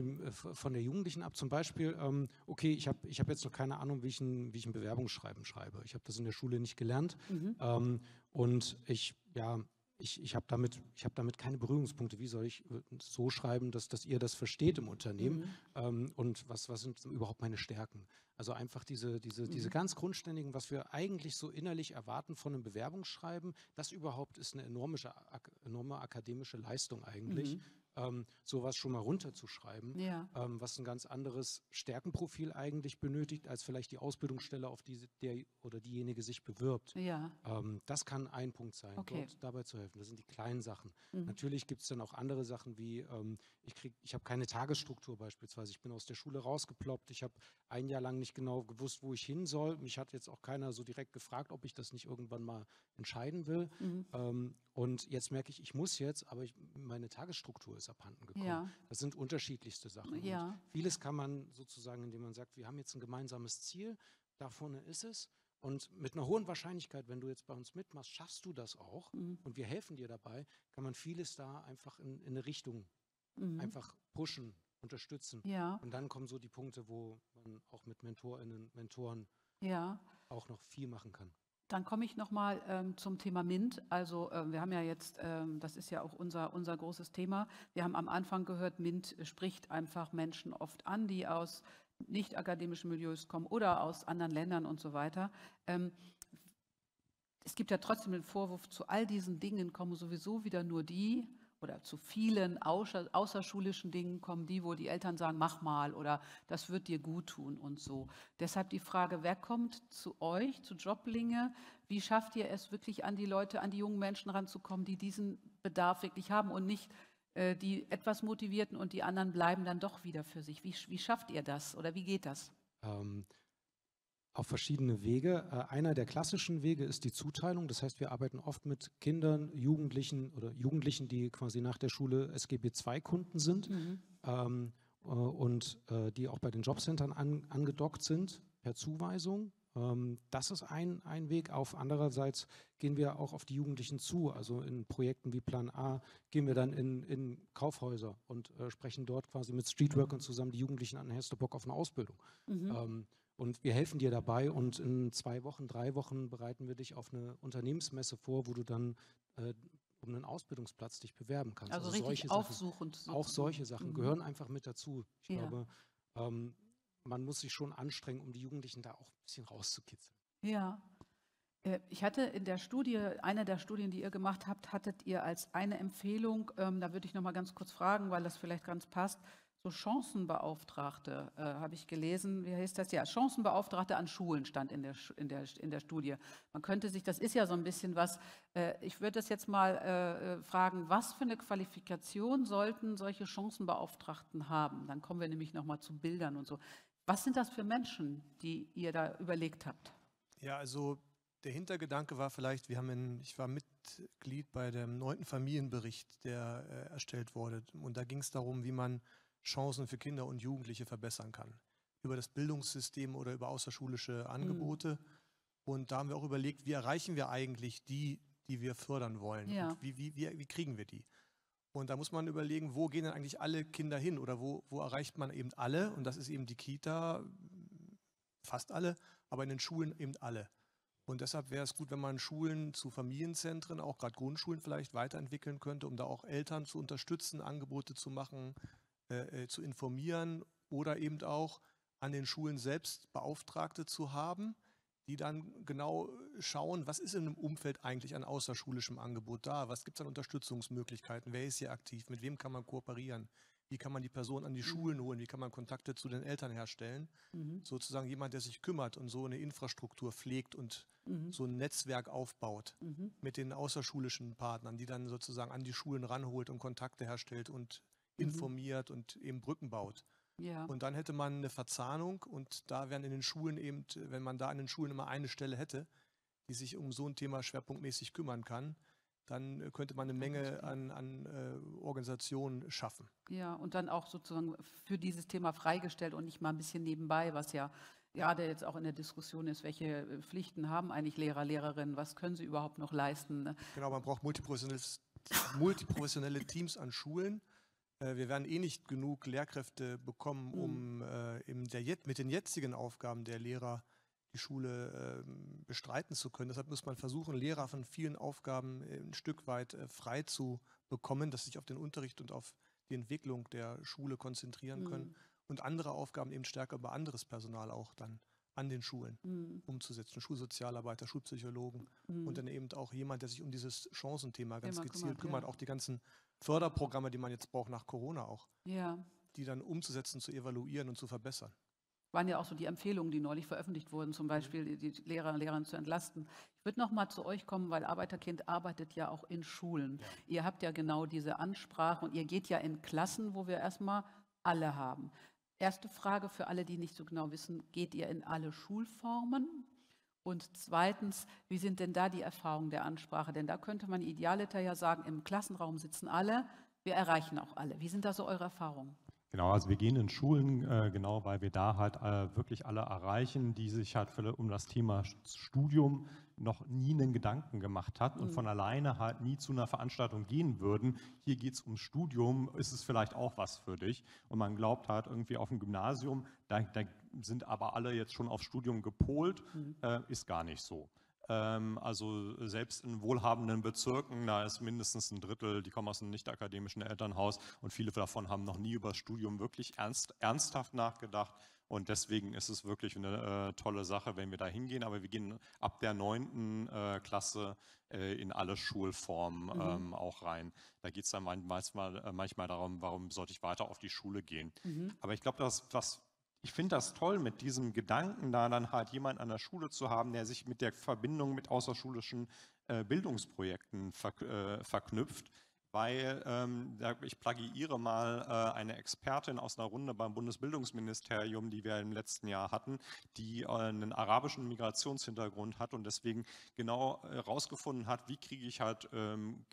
der Jugendlichen ab. Zum Beispiel, okay, ich hab jetzt noch keine Ahnung, wie ich ein Bewerbungsschreiben schreibe. Ich habe das in der Schule nicht gelernt. Mhm. Und ich habe damit keine Berührungspunkte. Wie soll ich so schreiben, dass ihr das versteht im Unternehmen? Mhm. Und was sind überhaupt meine Stärken? Also einfach diese ganz grundständigen, was wir eigentlich so innerlich erwarten von einem Bewerbungsschreiben, das überhaupt ist eine enorme akademische Leistung eigentlich. Mhm. Sowas schon mal runterzuschreiben, was ein ganz anderes Stärkenprofil eigentlich benötigt, als vielleicht die Ausbildungsstelle, auf die der oder diejenige sich bewirbt. Ja. Das kann ein Punkt sein, dort dabei zu helfen. Das sind die kleinen Sachen. Mhm. Natürlich gibt es dann auch andere Sachen wie, ich habe keine Tagesstruktur beispielsweise, ich bin aus der Schule rausgeploppt, ich habe ein Jahr lang nicht genau gewusst, wo ich hin soll. Mich hat jetzt auch keiner so direkt gefragt, ob ich das nicht irgendwann mal entscheiden will. Mhm. Und jetzt merke ich, ich muss jetzt, aber meine Tagesstruktur ist abhanden gekommen. Ja. Das sind unterschiedlichste Sachen. Ja. Vieles kann man sozusagen, indem man sagt, wir haben jetzt ein gemeinsames Ziel, da vorne ist es, und mit einer hohen Wahrscheinlichkeit, wenn du jetzt bei uns mitmachst, schaffst du das auch, und wir helfen dir dabei, kann man vieles da einfach in eine Richtung einfach pushen, unterstützen. Ja. Und dann kommen so die Punkte, wo man auch mit MentorInnen, Mentoren auch noch viel machen kann. Dann komme ich nochmal zum Thema MINT. Also wir haben ja jetzt, das ist ja auch unser großes Thema. Wir haben am Anfang gehört, MINT spricht einfach Menschen oft an, die aus nicht akademischen Milieus kommen oder aus anderen Ländern und so weiter. Es gibt ja trotzdem den Vorwurf, zu all diesen Dingen kommen sowieso wieder nur die, oder zu vielen außerschulischen Dingen kommen die, wo die Eltern sagen, mach mal oder das wird dir gut tun und so. Deshalb die Frage, wer kommt zu euch, zu Joblinge? Wie schafft ihr es wirklich an die Leute, an die jungen Menschen ranzukommen, die diesen Bedarf wirklich haben und nicht die etwas Motivierten, und die anderen bleiben dann doch wieder für sich? Wie schafft ihr das oder wie geht das? Auf verschiedene Wege. Einer der klassischen Wege ist die Zuteilung. Das heißt, wir arbeiten oft mit Kindern, Jugendlichen, die quasi nach der Schule SGB-II-Kunden sind die auch bei den Jobcentern angedockt sind per Zuweisung. Das ist ein Weg. Andererseits gehen wir auch auf die Jugendlichen zu. Also in Projekten wie Plan A gehen wir dann in Kaufhäuser und sprechen dort quasi mit Streetworkern zusammen, die Jugendlichen an, hast du Bock auf eine Ausbildung? Und wir helfen dir dabei und in 2 Wochen, 3 Wochen bereiten wir dich auf eine Unternehmensmesse vor, wo du dann um einen Ausbildungsplatz dich bewerben kannst. Also richtig aufsuchend. Auch solche Sachen gehören einfach mit dazu. Ich glaube, man muss sich schon anstrengen, um die Jugendlichen da auch ein bisschen rauszukitzeln. Ja. Ich hatte in der Studie, einer der Studien, die ihr gemacht habt, hattet ihr als eine Empfehlung, da würde ich noch mal ganz kurz fragen, weil das vielleicht ganz passt, so Chancenbeauftragte, habe ich gelesen, wie heißt das? Ja, Chancenbeauftragte an Schulen stand in der Studie. Man könnte sich, das ist ja so ein bisschen was, ich würde das jetzt mal fragen, was für eine Qualifikation sollten solche Chancenbeauftragten haben? Dann kommen wir nämlich noch mal zu Bildern und so. Was sind das für Menschen, die ihr da überlegt habt? Ja, also der Hintergedanke war vielleicht, ich war Mitglied bei dem 9. Familienbericht, der erstellt wurde. Und da ging es darum, wie man Chancen für Kinder und Jugendliche verbessern kann. Über das Bildungssystem oder über außerschulische Angebote. Und da haben wir auch überlegt, wie erreichen wir eigentlich die, die wir fördern wollen? Ja. Und wie kriegen wir die? Und da muss man überlegen, wo gehen denn eigentlich alle Kinder hin? Oder wo erreicht man eben alle? Und das ist eben die Kita, fast alle, aber in den Schulen eben alle. Und deshalb wäre es gut, wenn man Schulen zu Familienzentren, auch gerade Grundschulen vielleicht, weiterentwickeln könnte, um da auch Eltern zu unterstützen, Angebote zu machen, zu informieren oder eben auch an den Schulen selbst Beauftragte zu haben, die dann genau schauen, was ist in einem Umfeld eigentlich an außerschulischem Angebot da, was gibt es an Unterstützungsmöglichkeiten, wer ist hier aktiv, mit wem kann man kooperieren, wie kann man die Person an die Schulen holen, wie kann man Kontakte zu den Eltern herstellen. Sozusagen jemand, der sich kümmert und so eine Infrastruktur pflegt und so ein Netzwerk aufbaut mit den außerschulischen Partnern, die dann sozusagen an die Schulen ranholt und Kontakte herstellt und informiert und eben Brücken baut. Ja. Und dann hätte man eine Verzahnung und da wären in den Schulen eben, wenn man da an den Schulen immer eine Stelle hätte, die sich um so ein Thema schwerpunktmäßig kümmern kann, dann könnte man eine Menge an Organisationen schaffen. Ja, und dann auch sozusagen für dieses Thema freigestellt und nicht mal ein bisschen nebenbei, was ja gerade jetzt auch in der Diskussion ist, welche Pflichten haben eigentlich Lehrer, Lehrerinnen, was können sie überhaupt noch leisten? Ne? Genau, man braucht multiprofessionelle Teams an Schulen. Wir werden eh nicht genug Lehrkräfte bekommen, um mit den jetzigen Aufgaben der Lehrer die Schule bestreiten zu können. Deshalb muss man versuchen, Lehrer von vielen Aufgaben ein Stück weit frei zu bekommen, dass sie sich auf den Unterricht und auf die Entwicklung der Schule konzentrieren können und andere Aufgaben eben stärker über anderes Personal auch dann an den Schulen umzusetzen. Schulsozialarbeiter, Schulpsychologen und dann eben auch jemand, der sich um dieses Chancenthema ganz gezielt kümmert. Auch die ganzen Förderprogramme, die man jetzt braucht nach Corona auch, die dann umzusetzen, zu evaluieren und zu verbessern. Waren ja auch so die Empfehlungen, die neulich veröffentlicht wurden, zum Beispiel die Lehrer und Lehrerinnen zu entlasten. Ich würde noch mal zu euch kommen, weil Arbeiterkind arbeitet ja auch in Schulen. Ja. Ihr habt ja genau diese Ansprache und ihr geht ja in Klassen, wo wir erstmal alle haben. Erste Frage für alle, die nicht so genau wissen, geht ihr in alle Schulformen? Und zweitens, wie sind denn da die Erfahrungen der Ansprache? Denn da könnte man idealiter ja sagen, im Klassenraum sitzen alle, wir erreichen auch alle. Wie sind da so eure Erfahrungen? Genau, also wir gehen in Schulen, genau, weil wir da halt wirklich alle erreichen, die sich halt um das Thema Studium noch nie einen Gedanken gemacht hat und von alleine halt nie zu einer Veranstaltung gehen würden. Hier geht es ums Studium, ist es vielleicht auch was für dich? Und man glaubt halt irgendwie auf dem Gymnasium, da sind aber alle jetzt schon auf Studium gepolt, ist gar nicht so. Also selbst in wohlhabenden Bezirken, da ist mindestens ein Drittel, die kommen aus einem nicht akademischen Elternhaus und viele davon haben noch nie über das Studium wirklich ernsthaft nachgedacht und deswegen ist es wirklich eine tolle Sache, wenn wir da hingehen, aber wir gehen ab der 9. Klasse in alle Schulformen auch rein. Da geht es dann manchmal darum, warum sollte ich weiter auf die Schule gehen. Aber ich glaube, ich finde das toll, mit diesem Gedanken da dann halt jemanden an der Schule zu haben, der sich mit der Verbindung mit außerschulischen Bildungsprojekten verknüpft, weil ich plagiiere mal eine Expertin aus einer Runde beim Bundesbildungsministerium, die wir im letzten Jahr hatten, die einen arabischen Migrationshintergrund hat und deswegen genau herausgefunden hat, wie kriege ich halt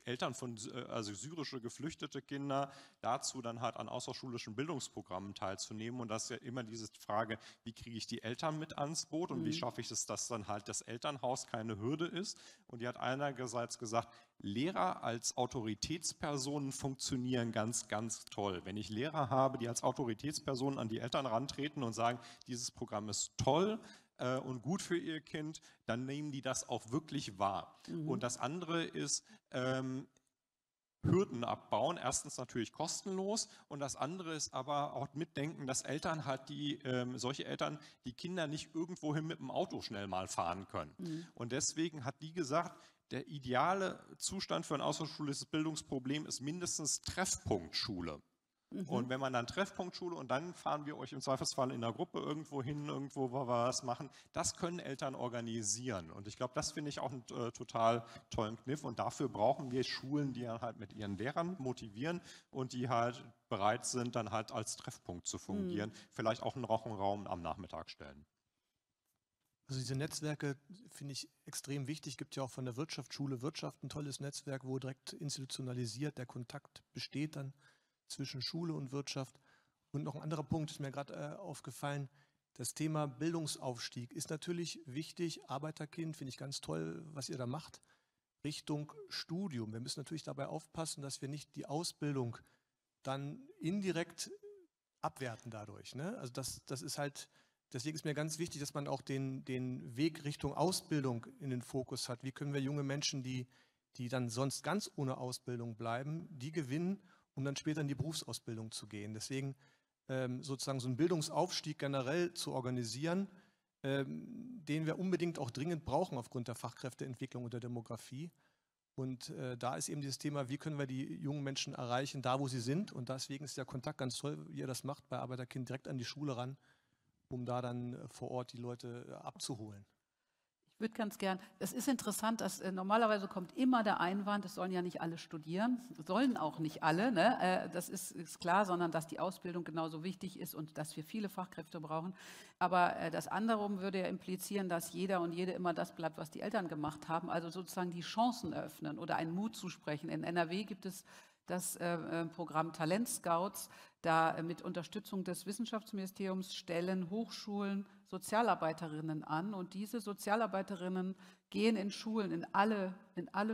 Eltern von, also syrische geflüchtete Kinder dazu dann halt an außerschulischen Bildungsprogrammen teilzunehmen und das ist ja immer diese Frage, wie kriege ich die Eltern mit ans Boot und wie schaffe ich es, dass dann halt das Elternhaus keine Hürde ist und die hat einerseits gesagt, Lehrer als Autoritätspersonen funktionieren ganz, ganz toll. Wenn ich Lehrer habe, die als Autoritätspersonen an die Eltern rantreten und sagen, dieses Programm ist toll und gut für ihr Kind, dann nehmen die das auch wirklich wahr. Mhm. Und das andere ist Hürden abbauen, erstens natürlich kostenlos, und das andere ist aber auch mitdenken, dass Eltern halt solche Eltern, die Kinder nicht irgendwohin mit dem Auto schnell mal fahren können. Mhm. Und deswegen hat die gesagt, der ideale Zustand für ein außerschulisches Bildungsproblem ist mindestens Treffpunktschule. Mhm. Und wenn man dann Treffpunktschule und dann fahren wir euch im Zweifelsfall in der Gruppe irgendwo hin, irgendwo was machen, das können Eltern organisieren. Und ich glaube, das finde ich auch einen total tollen Kniff. Und dafür brauchen wir Schulen, die dann halt mit ihren Lehrern motivieren und die halt bereit sind, dann halt als Treffpunkt zu fungieren. Mhm. Vielleicht auch einen Rauchenraum am Nachmittag stellen. Also diese Netzwerke finde ich extrem wichtig. Es gibt ja auch von der Wirtschaftsschule Wirtschaft ein tolles Netzwerk, wo direkt institutionalisiert der Kontakt besteht dann zwischen Schule und Wirtschaft. Und noch ein anderer Punkt ist mir gerade aufgefallen. Das Thema Bildungsaufstieg ist natürlich wichtig. Arbeiterkind finde ich ganz toll, was ihr da macht. Richtung Studium. Wir müssen natürlich dabei aufpassen, dass wir nicht die Ausbildung dann indirekt abwerten dadurch, ne? Also das ist halt... Deswegen ist mir ganz wichtig, dass man auch den Weg Richtung Ausbildung in den Fokus hat. Wie können wir junge Menschen, die dann sonst ganz ohne Ausbildung bleiben, die gewinnen, um dann später in die Berufsausbildung zu gehen. Deswegen sozusagen so einen Bildungsaufstieg generell zu organisieren, den wir unbedingt auch dringend brauchen aufgrund der Fachkräfteentwicklung und der Demografie. Und da ist eben dieses Thema, wie können wir die jungen Menschen erreichen, da wo sie sind. Und deswegen ist der Kontakt ganz toll, wie ihr das macht, bei Arbeiterkind direkt an die Schule ran, um da dann vor Ort die Leute abzuholen. Ich würde ganz gern, es ist interessant, dass normalerweise kommt immer der Einwand, es sollen ja nicht alle studieren, sollen auch nicht alle, ne? Das ist klar, sondern dass die Ausbildung genauso wichtig ist und dass wir viele Fachkräfte brauchen. Aber das andersrum würde ja implizieren, dass jeder und jede immer das bleibt, was die Eltern gemacht haben, also sozusagen die Chancen öffnen oder einen Mut zusprechen. In NRW gibt es das Programm Talentscouts, da mit Unterstützung des Wissenschaftsministeriums stellen Hochschulen Sozialarbeiterinnen an, und diese Sozialarbeiterinnen gehen in Schulen, in alle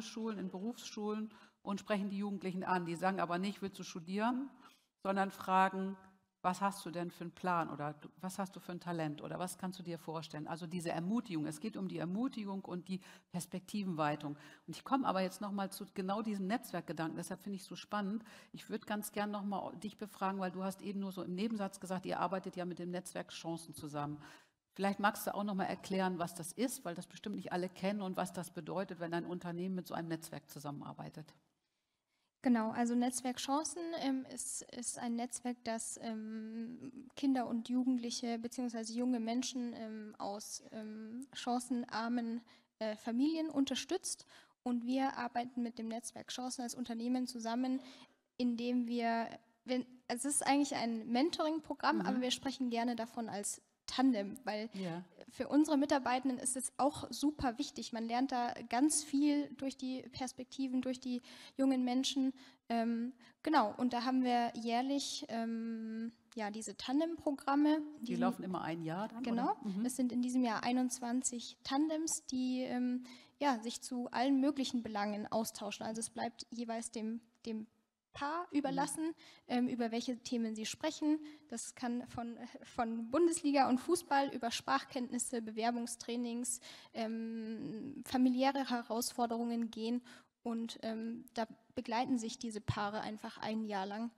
Schulen, in Berufsschulen, und sprechen die Jugendlichen an. Die sagen aber nicht, willst du studieren, sondern fragen, was hast du denn für einen Plan oder was hast du für ein Talent oder was kannst du dir vorstellen? Also diese Ermutigung, es geht um die Ermutigung und die Perspektivenweitung. Und ich komme aber jetzt nochmal zu genau diesem Netzwerkgedanken, deshalb finde ich es so spannend. Ich würde ganz gern nochmal dich befragen, weil du hast eben nur so im Nebensatz gesagt, ihr arbeitet ja mit dem Netzwerk Chancen zusammen. Vielleicht magst du auch nochmal erklären, was das ist, weil das bestimmt nicht alle kennen, und was das bedeutet, wenn ein Unternehmen mit so einem Netzwerk zusammenarbeitet. Genau, also Netzwerk Chancen ist ein Netzwerk, das Kinder und Jugendliche bzw. junge Menschen aus chancenarmen Familien unterstützt. Und wir arbeiten mit dem Netzwerk Chancen als Unternehmen zusammen, indem es ist eigentlich ein Mentoring-Programm, aber wir sprechen gerne davon als Tandem, weil für unsere Mitarbeitenden ist es auch super wichtig. Man lernt da ganz viel durch die Perspektiven, durch die jungen Menschen. Genau, und da haben wir jährlich diese Tandem-Programme. Die laufen immer ein Jahr dann, genau, oder? Mhm. Es sind in diesem Jahr 21 Tandems, die sich zu allen möglichen Belangen austauschen. Also es bleibt jeweils dem Paar überlassen, über welche Themen sie sprechen. Das kann von Bundesliga und Fußball über Sprachkenntnisse, Bewerbungstrainings, familiäre Herausforderungen gehen, und da begleiten sich diese Paare einfach ein Jahr lang.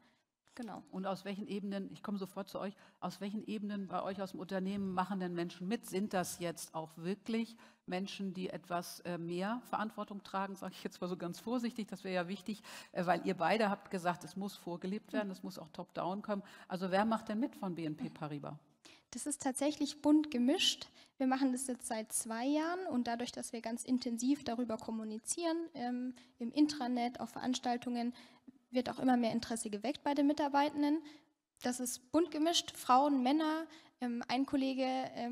Genau. Und aus welchen Ebenen, ich komme sofort zu euch, aus welchen Ebenen bei euch aus dem Unternehmen machen denn Menschen mit? Sind das jetzt auch wirklich Menschen, die etwas mehr Verantwortung tragen, sage ich jetzt mal so ganz vorsichtig, das wäre ja wichtig, weil ihr beide habt gesagt, es muss vorgelebt werden, es muss auch top-down kommen. Also wer macht denn mit von BNP Paribas? Das ist tatsächlich bunt gemischt. Wir machen das jetzt seit 2 Jahren, und dadurch, dass wir ganz intensiv darüber kommunizieren, im Intranet, auf Veranstaltungen, wird auch immer mehr Interesse geweckt bei den Mitarbeitenden. Das ist bunt gemischt, Frauen, Männer. Ein Kollege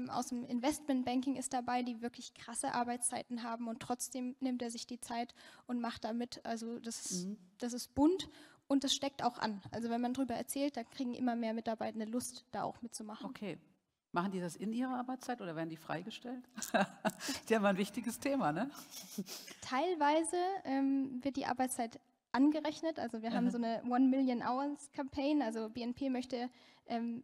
aus dem Investmentbanking ist dabei, die wirklich krasse Arbeitszeiten haben, und trotzdem nimmt er sich die Zeit und macht da mit. Also das ist bunt, und das steckt auch an. Also wenn man darüber erzählt, dann kriegen immer mehr Mitarbeitende Lust, da auch mitzumachen. Okay. Machen die das in ihrer Arbeitszeit oder werden die freigestellt? Das ist ja mal ein wichtiges Thema, ne? Teilweise wird die Arbeitszeit angerechnet. Also wir haben so eine 1 Million Hours Campaign. Also BNP möchte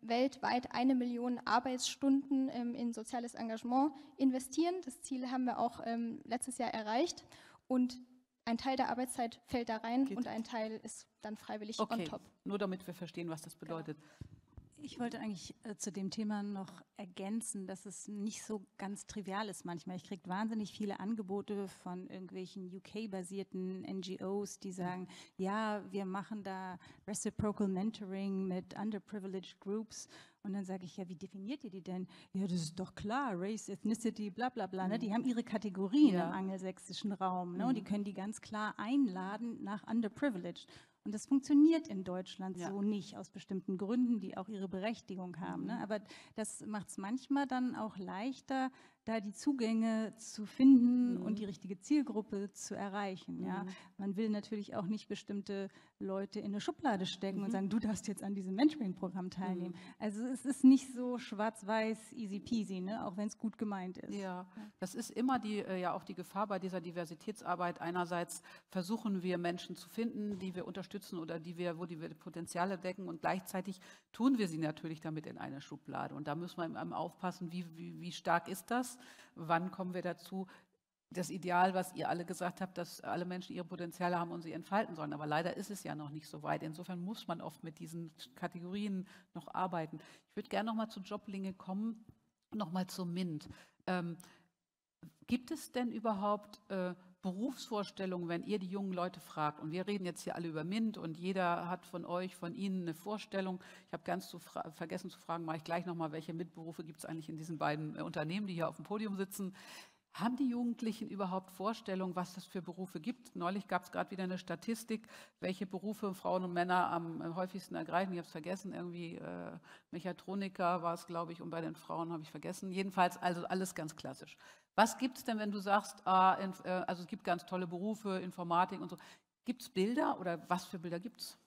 weltweit 1 Million Arbeitsstunden in soziales Engagement investieren. Das Ziel haben wir auch letztes Jahr erreicht. Und ein Teil der Arbeitszeit fällt da rein und ein Teil ist dann freiwillig on top. Nur damit wir verstehen, was das bedeutet. Genau. Ich wollte eigentlich zu dem Thema noch ergänzen, dass es nicht so ganz trivial ist manchmal. Ich kriege wahnsinnig viele Angebote von irgendwelchen UK-basierten NGOs, die sagen, ja, wir machen da Reciprocal Mentoring mit Underprivileged Groups. Und dann sage ich, ja, wie definiert ihr die denn? Ja, das ist doch klar, Race, Ethnicity, bla bla bla. Ne? Die haben ihre Kategorien im angelsächsischen Raum. Ne? Und die können die ganz klar einladen nach Underprivileged. Und das funktioniert in Deutschland so nicht, aus bestimmten Gründen, die auch ihre Berechtigung haben. Ne? Aber das macht es manchmal dann auch leichter, da die Zugänge zu finden und die richtige Zielgruppe zu erreichen. Ja? Man will natürlich auch nicht bestimmte Leute in eine Schublade stecken und sagen, du darfst jetzt an diesem Mentoring-Programm teilnehmen. Also es ist nicht so schwarz-weiß, easy peasy, ne? Auch wenn es gut gemeint ist. Ja, das ist immer die, ja auch die Gefahr bei dieser Diversitätsarbeit. Einerseits versuchen wir, Menschen zu finden, die wir unterstützen oder wo wir Potenziale decken, und gleichzeitig tun wir sie natürlich damit in eine Schublade. Und da müssen wir eben aufpassen, wie stark ist das, wann kommen wir dazu, das Ideal, was ihr alle gesagt habt, dass alle Menschen ihre Potenziale haben und sie entfalten sollen. Aber leider ist es ja noch nicht so weit. Insofern muss man oft mit diesen Kategorien noch arbeiten. Ich würde gerne noch mal zu Joblinge kommen, noch mal zu MINT. Gibt es denn überhaupt Berufsvorstellungen, wenn ihr die jungen Leute fragt, und wir reden jetzt hier alle über MINT und jeder hat von euch, von Ihnen eine Vorstellung. Ich habe ganz vergessen zu fragen, mache ich gleich nochmal, welche MINT-Berufe gibt es eigentlich in diesen beiden Unternehmen, die hier auf dem Podium sitzen. Haben die Jugendlichen überhaupt Vorstellungen, was es für Berufe gibt? Neulich gab es gerade wieder eine Statistik, welche Berufe Frauen und Männer am häufigsten ergreifen. Ich habe es vergessen, irgendwie Mechatroniker war es, glaube ich, und bei den Frauen habe ich vergessen. Jedenfalls also alles ganz klassisch. Was gibt es denn, wenn du sagst, also es gibt ganz tolle Berufe, Informatik und so. Gibt es Bilder oder was für Bilder gibt es?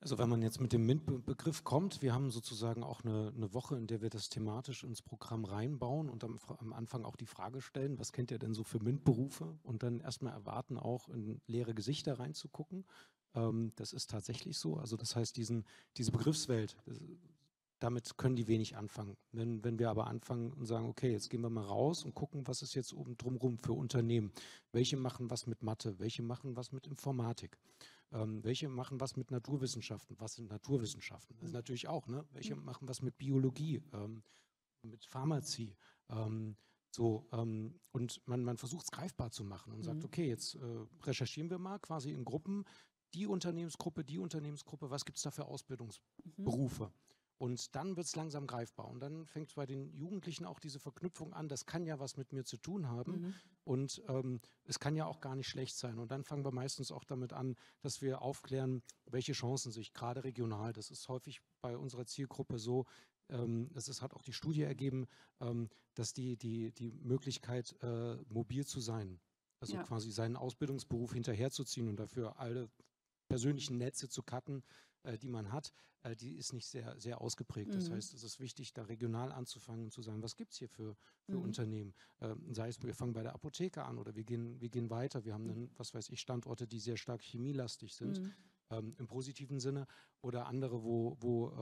Also wenn man jetzt mit dem MINT-Begriff kommt, wir haben sozusagen auch eine Woche, in der wir das thematisch ins Programm reinbauen und am Anfang auch die Frage stellen, was kennt ihr denn so für MINT-Berufe? Und dann erstmal erwarten, auch in leere Gesichter reinzugucken. Das ist tatsächlich so. Also das heißt, diese Begriffswelt, damit können die wenig anfangen. Wenn wir aber anfangen und sagen, okay, jetzt gehen wir mal raus und gucken, was ist jetzt oben drumherum für Unternehmen. Welche machen was mit Mathe? Welche machen was mit Informatik? Welche machen was mit Naturwissenschaften? Was sind Naturwissenschaften? Das ist natürlich auch, ne? Welche machen was mit Biologie, mit Pharmazie? Und man versucht es greifbar zu machen und sagt, okay, jetzt recherchieren wir mal quasi in Gruppen, die Unternehmensgruppe, was gibt es da für Ausbildungsberufe? Und dann wird es langsam greifbar. Und dann fängt bei den Jugendlichen auch diese Verknüpfung an, das kann ja was mit mir zu tun haben. Und es kann ja auch gar nicht schlecht sein. Und dann fangen wir meistens auch damit an, dass wir aufklären, welche Chancen sich gerade regional, das ist häufig bei unserer Zielgruppe so, das hat auch die Studie ergeben, dass die Möglichkeit, mobil zu sein, also quasi seinen Ausbildungsberuf hinterherzuziehen und dafür alle persönlichen Netze zu cutten, die man hat, die ist nicht sehr, sehr ausgeprägt. Das heißt, es ist wichtig, da regional anzufangen und zu sagen, was gibt es hier für Unternehmen? Sei es, wir fangen bei der Apotheke an oder wir gehen weiter. Wir haben dann, was weiß ich, Standorte, die sehr stark chemielastig sind, im positiven Sinne, oder andere, wo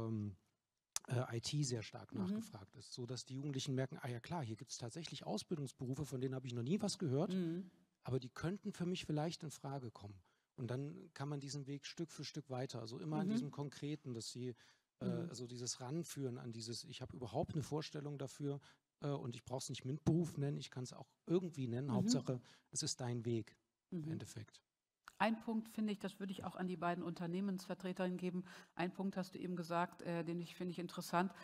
IT sehr stark nachgefragt ist, sodass die Jugendlichen merken, ah ja klar, hier gibt es tatsächlich Ausbildungsberufe, von denen habe ich noch nie was gehört, aber die könnten für mich vielleicht in Frage kommen. Und dann kann man diesen Weg Stück für Stück weiter, also immer an diesem Konkreten, dass sie also dieses Ranführen an dieses, ich habe überhaupt eine Vorstellung dafür und ich brauche es nicht MINT-Beruf nennen, ich kann es auch irgendwie nennen, Hauptsache es ist dein Weg im Endeffekt. Ein Punkt finde ich, das würde ich auch an die beiden Unternehmensvertreterinnen geben, ein Punkt hast du eben gesagt, den ich finde interessant.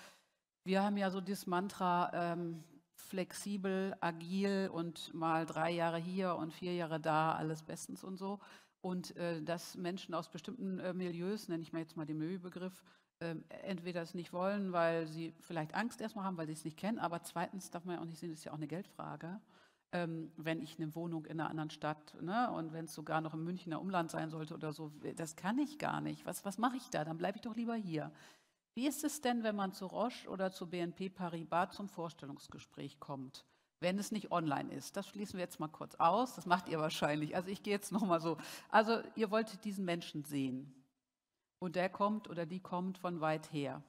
Wir haben ja so das Mantra, flexibel, agil und mal 3 Jahre hier und 4 Jahre da, alles bestens und so. Und dass Menschen aus bestimmten Milieus, nenne ich mir jetzt mal den Milieubegriff, entweder es nicht wollen, weil sie vielleicht Angst erstmal haben, weil sie es nicht kennen, aber zweitens darf man ja auch nicht sehen, das ist ja auch eine Geldfrage, wenn ich eine Wohnung in einer anderen Stadt, ne, und wenn es sogar noch im Münchner Umland sein sollte oder so, das kann ich gar nicht, was mache ich da, dann bleibe ich doch lieber hier. Wie ist es denn, wenn man zu Roche oder zu BNP Paribas zum Vorstellungsgespräch kommt, wenn es nicht online ist? Das schließen wir jetzt mal kurz aus, das macht ihr wahrscheinlich. Also ich gehe jetzt nochmal so. Also ihr wollt diesen Menschen sehen und der kommt oder die kommt von weit her.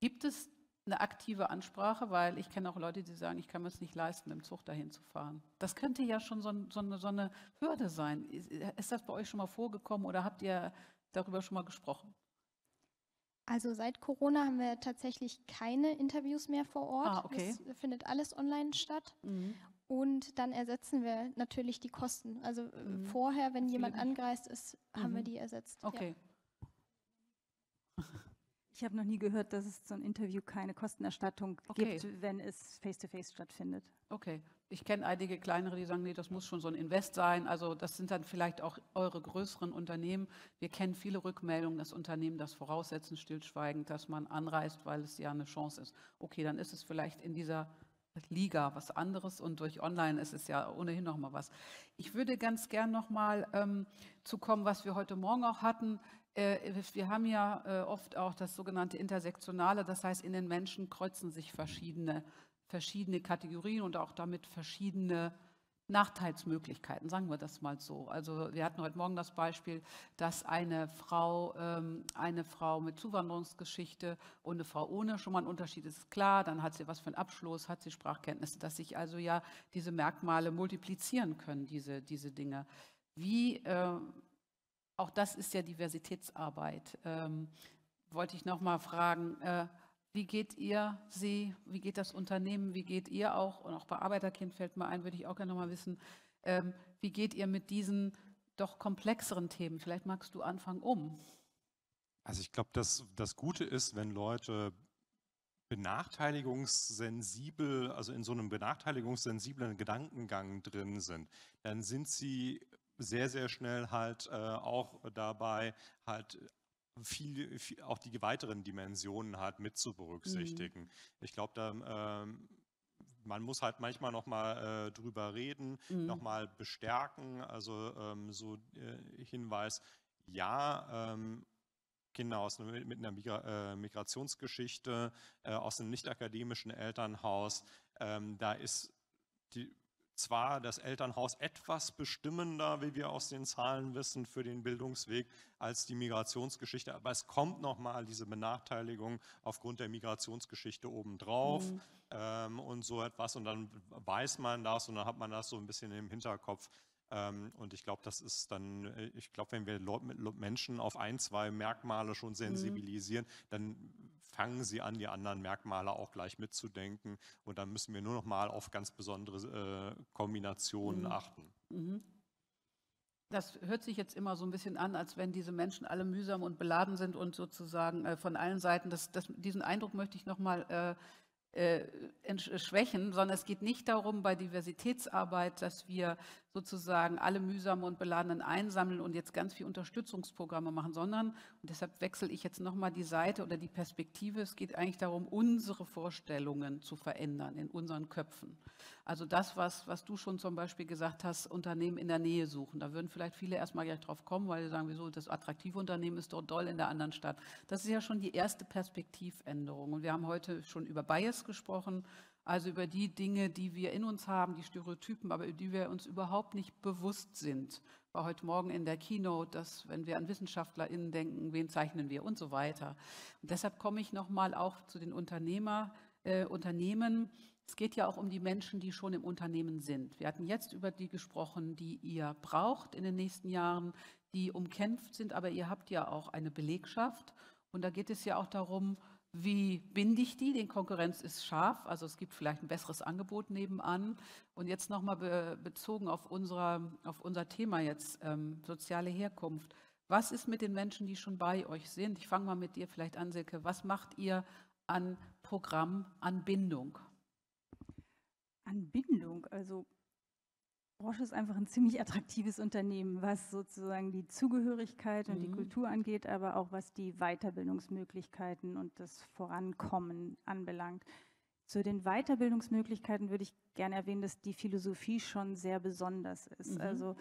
Gibt es eine aktive Ansprache? Weil ich kenne auch Leute, die sagen, ich kann mir es nicht leisten, im Zug dahin zu fahren. Das könnte ja schon so eine Hürde sein. Ist das bei euch schon mal vorgekommen oder habt ihr darüber schon mal gesprochen? Also seit Corona haben wir tatsächlich keine Interviews mehr vor Ort. Ah, okay. Das findet alles online statt. Mhm. Und dann ersetzen wir natürlich die Kosten. Also vorher, wenn jemand angereist ist, haben wir die ersetzt. Okay. Ja. Ich habe noch nie gehört, dass es so ein Interview keine Kostenerstattung gibt, wenn es face-to-face stattfindet. Okay. Ich kenne einige kleinere, die sagen, nee, das muss schon so ein Invest sein. Also das sind dann vielleicht auch eure größeren Unternehmen. Wir kennen viele Rückmeldungen, dass Unternehmen das voraussetzen, stillschweigend, dass man anreist, weil es ja eine Chance ist. Okay, dann ist es vielleicht in dieser Liga was anderes und durch Online ist es ja ohnehin noch mal was. Ich würde ganz gern noch mal zu kommen, was wir heute Morgen auch hatten. Wir haben ja oft auch das sogenannte Intersektionale, das heißt, in den Menschen kreuzen sich verschiedene Kategorien und auch damit verschiedene Nachteilsmöglichkeiten, sagen wir das mal so. Also wir hatten heute Morgen das Beispiel, dass eine Frau mit Zuwanderungsgeschichte und eine Frau ohne schon mal ein Unterschied ist, klar, dann hat sie was für einen Abschluss, hat sie Sprachkenntnisse, dass sich also ja diese Merkmale multiplizieren können, diese Dinge. Wie, auch das ist ja Diversitätsarbeit, wollte ich noch mal fragen, wie geht ihr sie, wie geht das Unternehmen, wie geht ihr auch, und auch bei Arbeiterkind fällt mir ein, würde ich auch gerne nochmal wissen, wie geht ihr mit diesen doch komplexeren Themen? Vielleicht magst du anfangen. Also ich glaube, das Gute ist, wenn Leute benachteiligungssensibel, also in so einem benachteiligungssensiblen Gedankengang drin sind, dann sind sie sehr, sehr schnell halt auch dabei halt viel, auch die weiteren Dimensionen halt mit zu berücksichtigen. Ich glaube, da man muss halt manchmal nochmal drüber reden, nochmal bestärken, also so Hinweis, ja, Kinder mit einer Migrationsgeschichte, aus einem nicht-akademischen Elternhaus, da ist zwar das Elternhaus etwas bestimmender, wie wir aus den Zahlen wissen, für den Bildungsweg als die Migrationsgeschichte, aber es kommt nochmal diese Benachteiligung aufgrund der Migrationsgeschichte obendrauf und so etwas, und dann weiß man das und dann hat man das so ein bisschen im Hinterkopf. Und ich glaube, das ist dann, wenn wir Menschen auf ein, zwei Merkmale schon sensibilisieren, dann fangen sie an, die anderen Merkmale auch gleich mitzudenken. Und dann müssen wir nur noch mal auf ganz besondere Kombinationen achten. Das hört sich jetzt immer so ein bisschen an, als wenn diese Menschen alle mühsam und beladen sind und sozusagen von allen Seiten, diesen Eindruck möchte ich noch mal schwächen, sondern es geht nicht darum bei Diversitätsarbeit, dass wir sozusagen alle mühsamen und beladenen einsammeln und jetzt ganz viel Unterstützungsprogramme machen, sondern, und deshalb wechsle ich jetzt nochmal die Seite oder die Perspektive, es geht eigentlich darum, unsere Vorstellungen zu verändern in unseren Köpfen. Also das, was du schon zum Beispiel gesagt hast, Unternehmen in der Nähe suchen. Da würden vielleicht viele erstmal gleich drauf kommen, weil sie sagen, wieso, das attraktive Unternehmen ist dort doll in der anderen Stadt. Das ist ja schon die erste Perspektivänderung. Und wir haben heute schon über Bias gesprochen, also über die Dinge, die wir in uns haben, die Stereotypen, aber über die wir uns überhaupt nicht bewusst sind. War heute Morgen in der Keynote, dass, wenn wir an WissenschaftlerInnen denken, wen zeichnen wir und so weiter. Und deshalb komme ich nochmal auch zu den Unternehmen. Es geht ja auch um die Menschen, die schon im Unternehmen sind. Wir hatten jetzt über die gesprochen, die ihr braucht in den nächsten Jahren, die umkämpft sind, aber ihr habt ja auch eine Belegschaft. Und da geht es ja auch darum, wie binde ich die? Die Konkurrenz ist scharf, also es gibt vielleicht ein besseres Angebot nebenan. Und jetzt nochmal bezogen auf unser Thema jetzt, soziale Herkunft. Was ist mit den Menschen, die schon bei euch sind? Ich fange mal mit dir vielleicht an, Silke. Was macht ihr an Programm, an Bindung? An Bindung, also Roche ist einfach ein ziemlich attraktives Unternehmen, was sozusagen die Zugehörigkeit und die Kultur angeht, aber auch was die Weiterbildungsmöglichkeiten und das Vorankommen anbelangt. Zu den Weiterbildungsmöglichkeiten würde ich gerne erwähnen, dass die Philosophie schon sehr besonders ist. Mhm. Also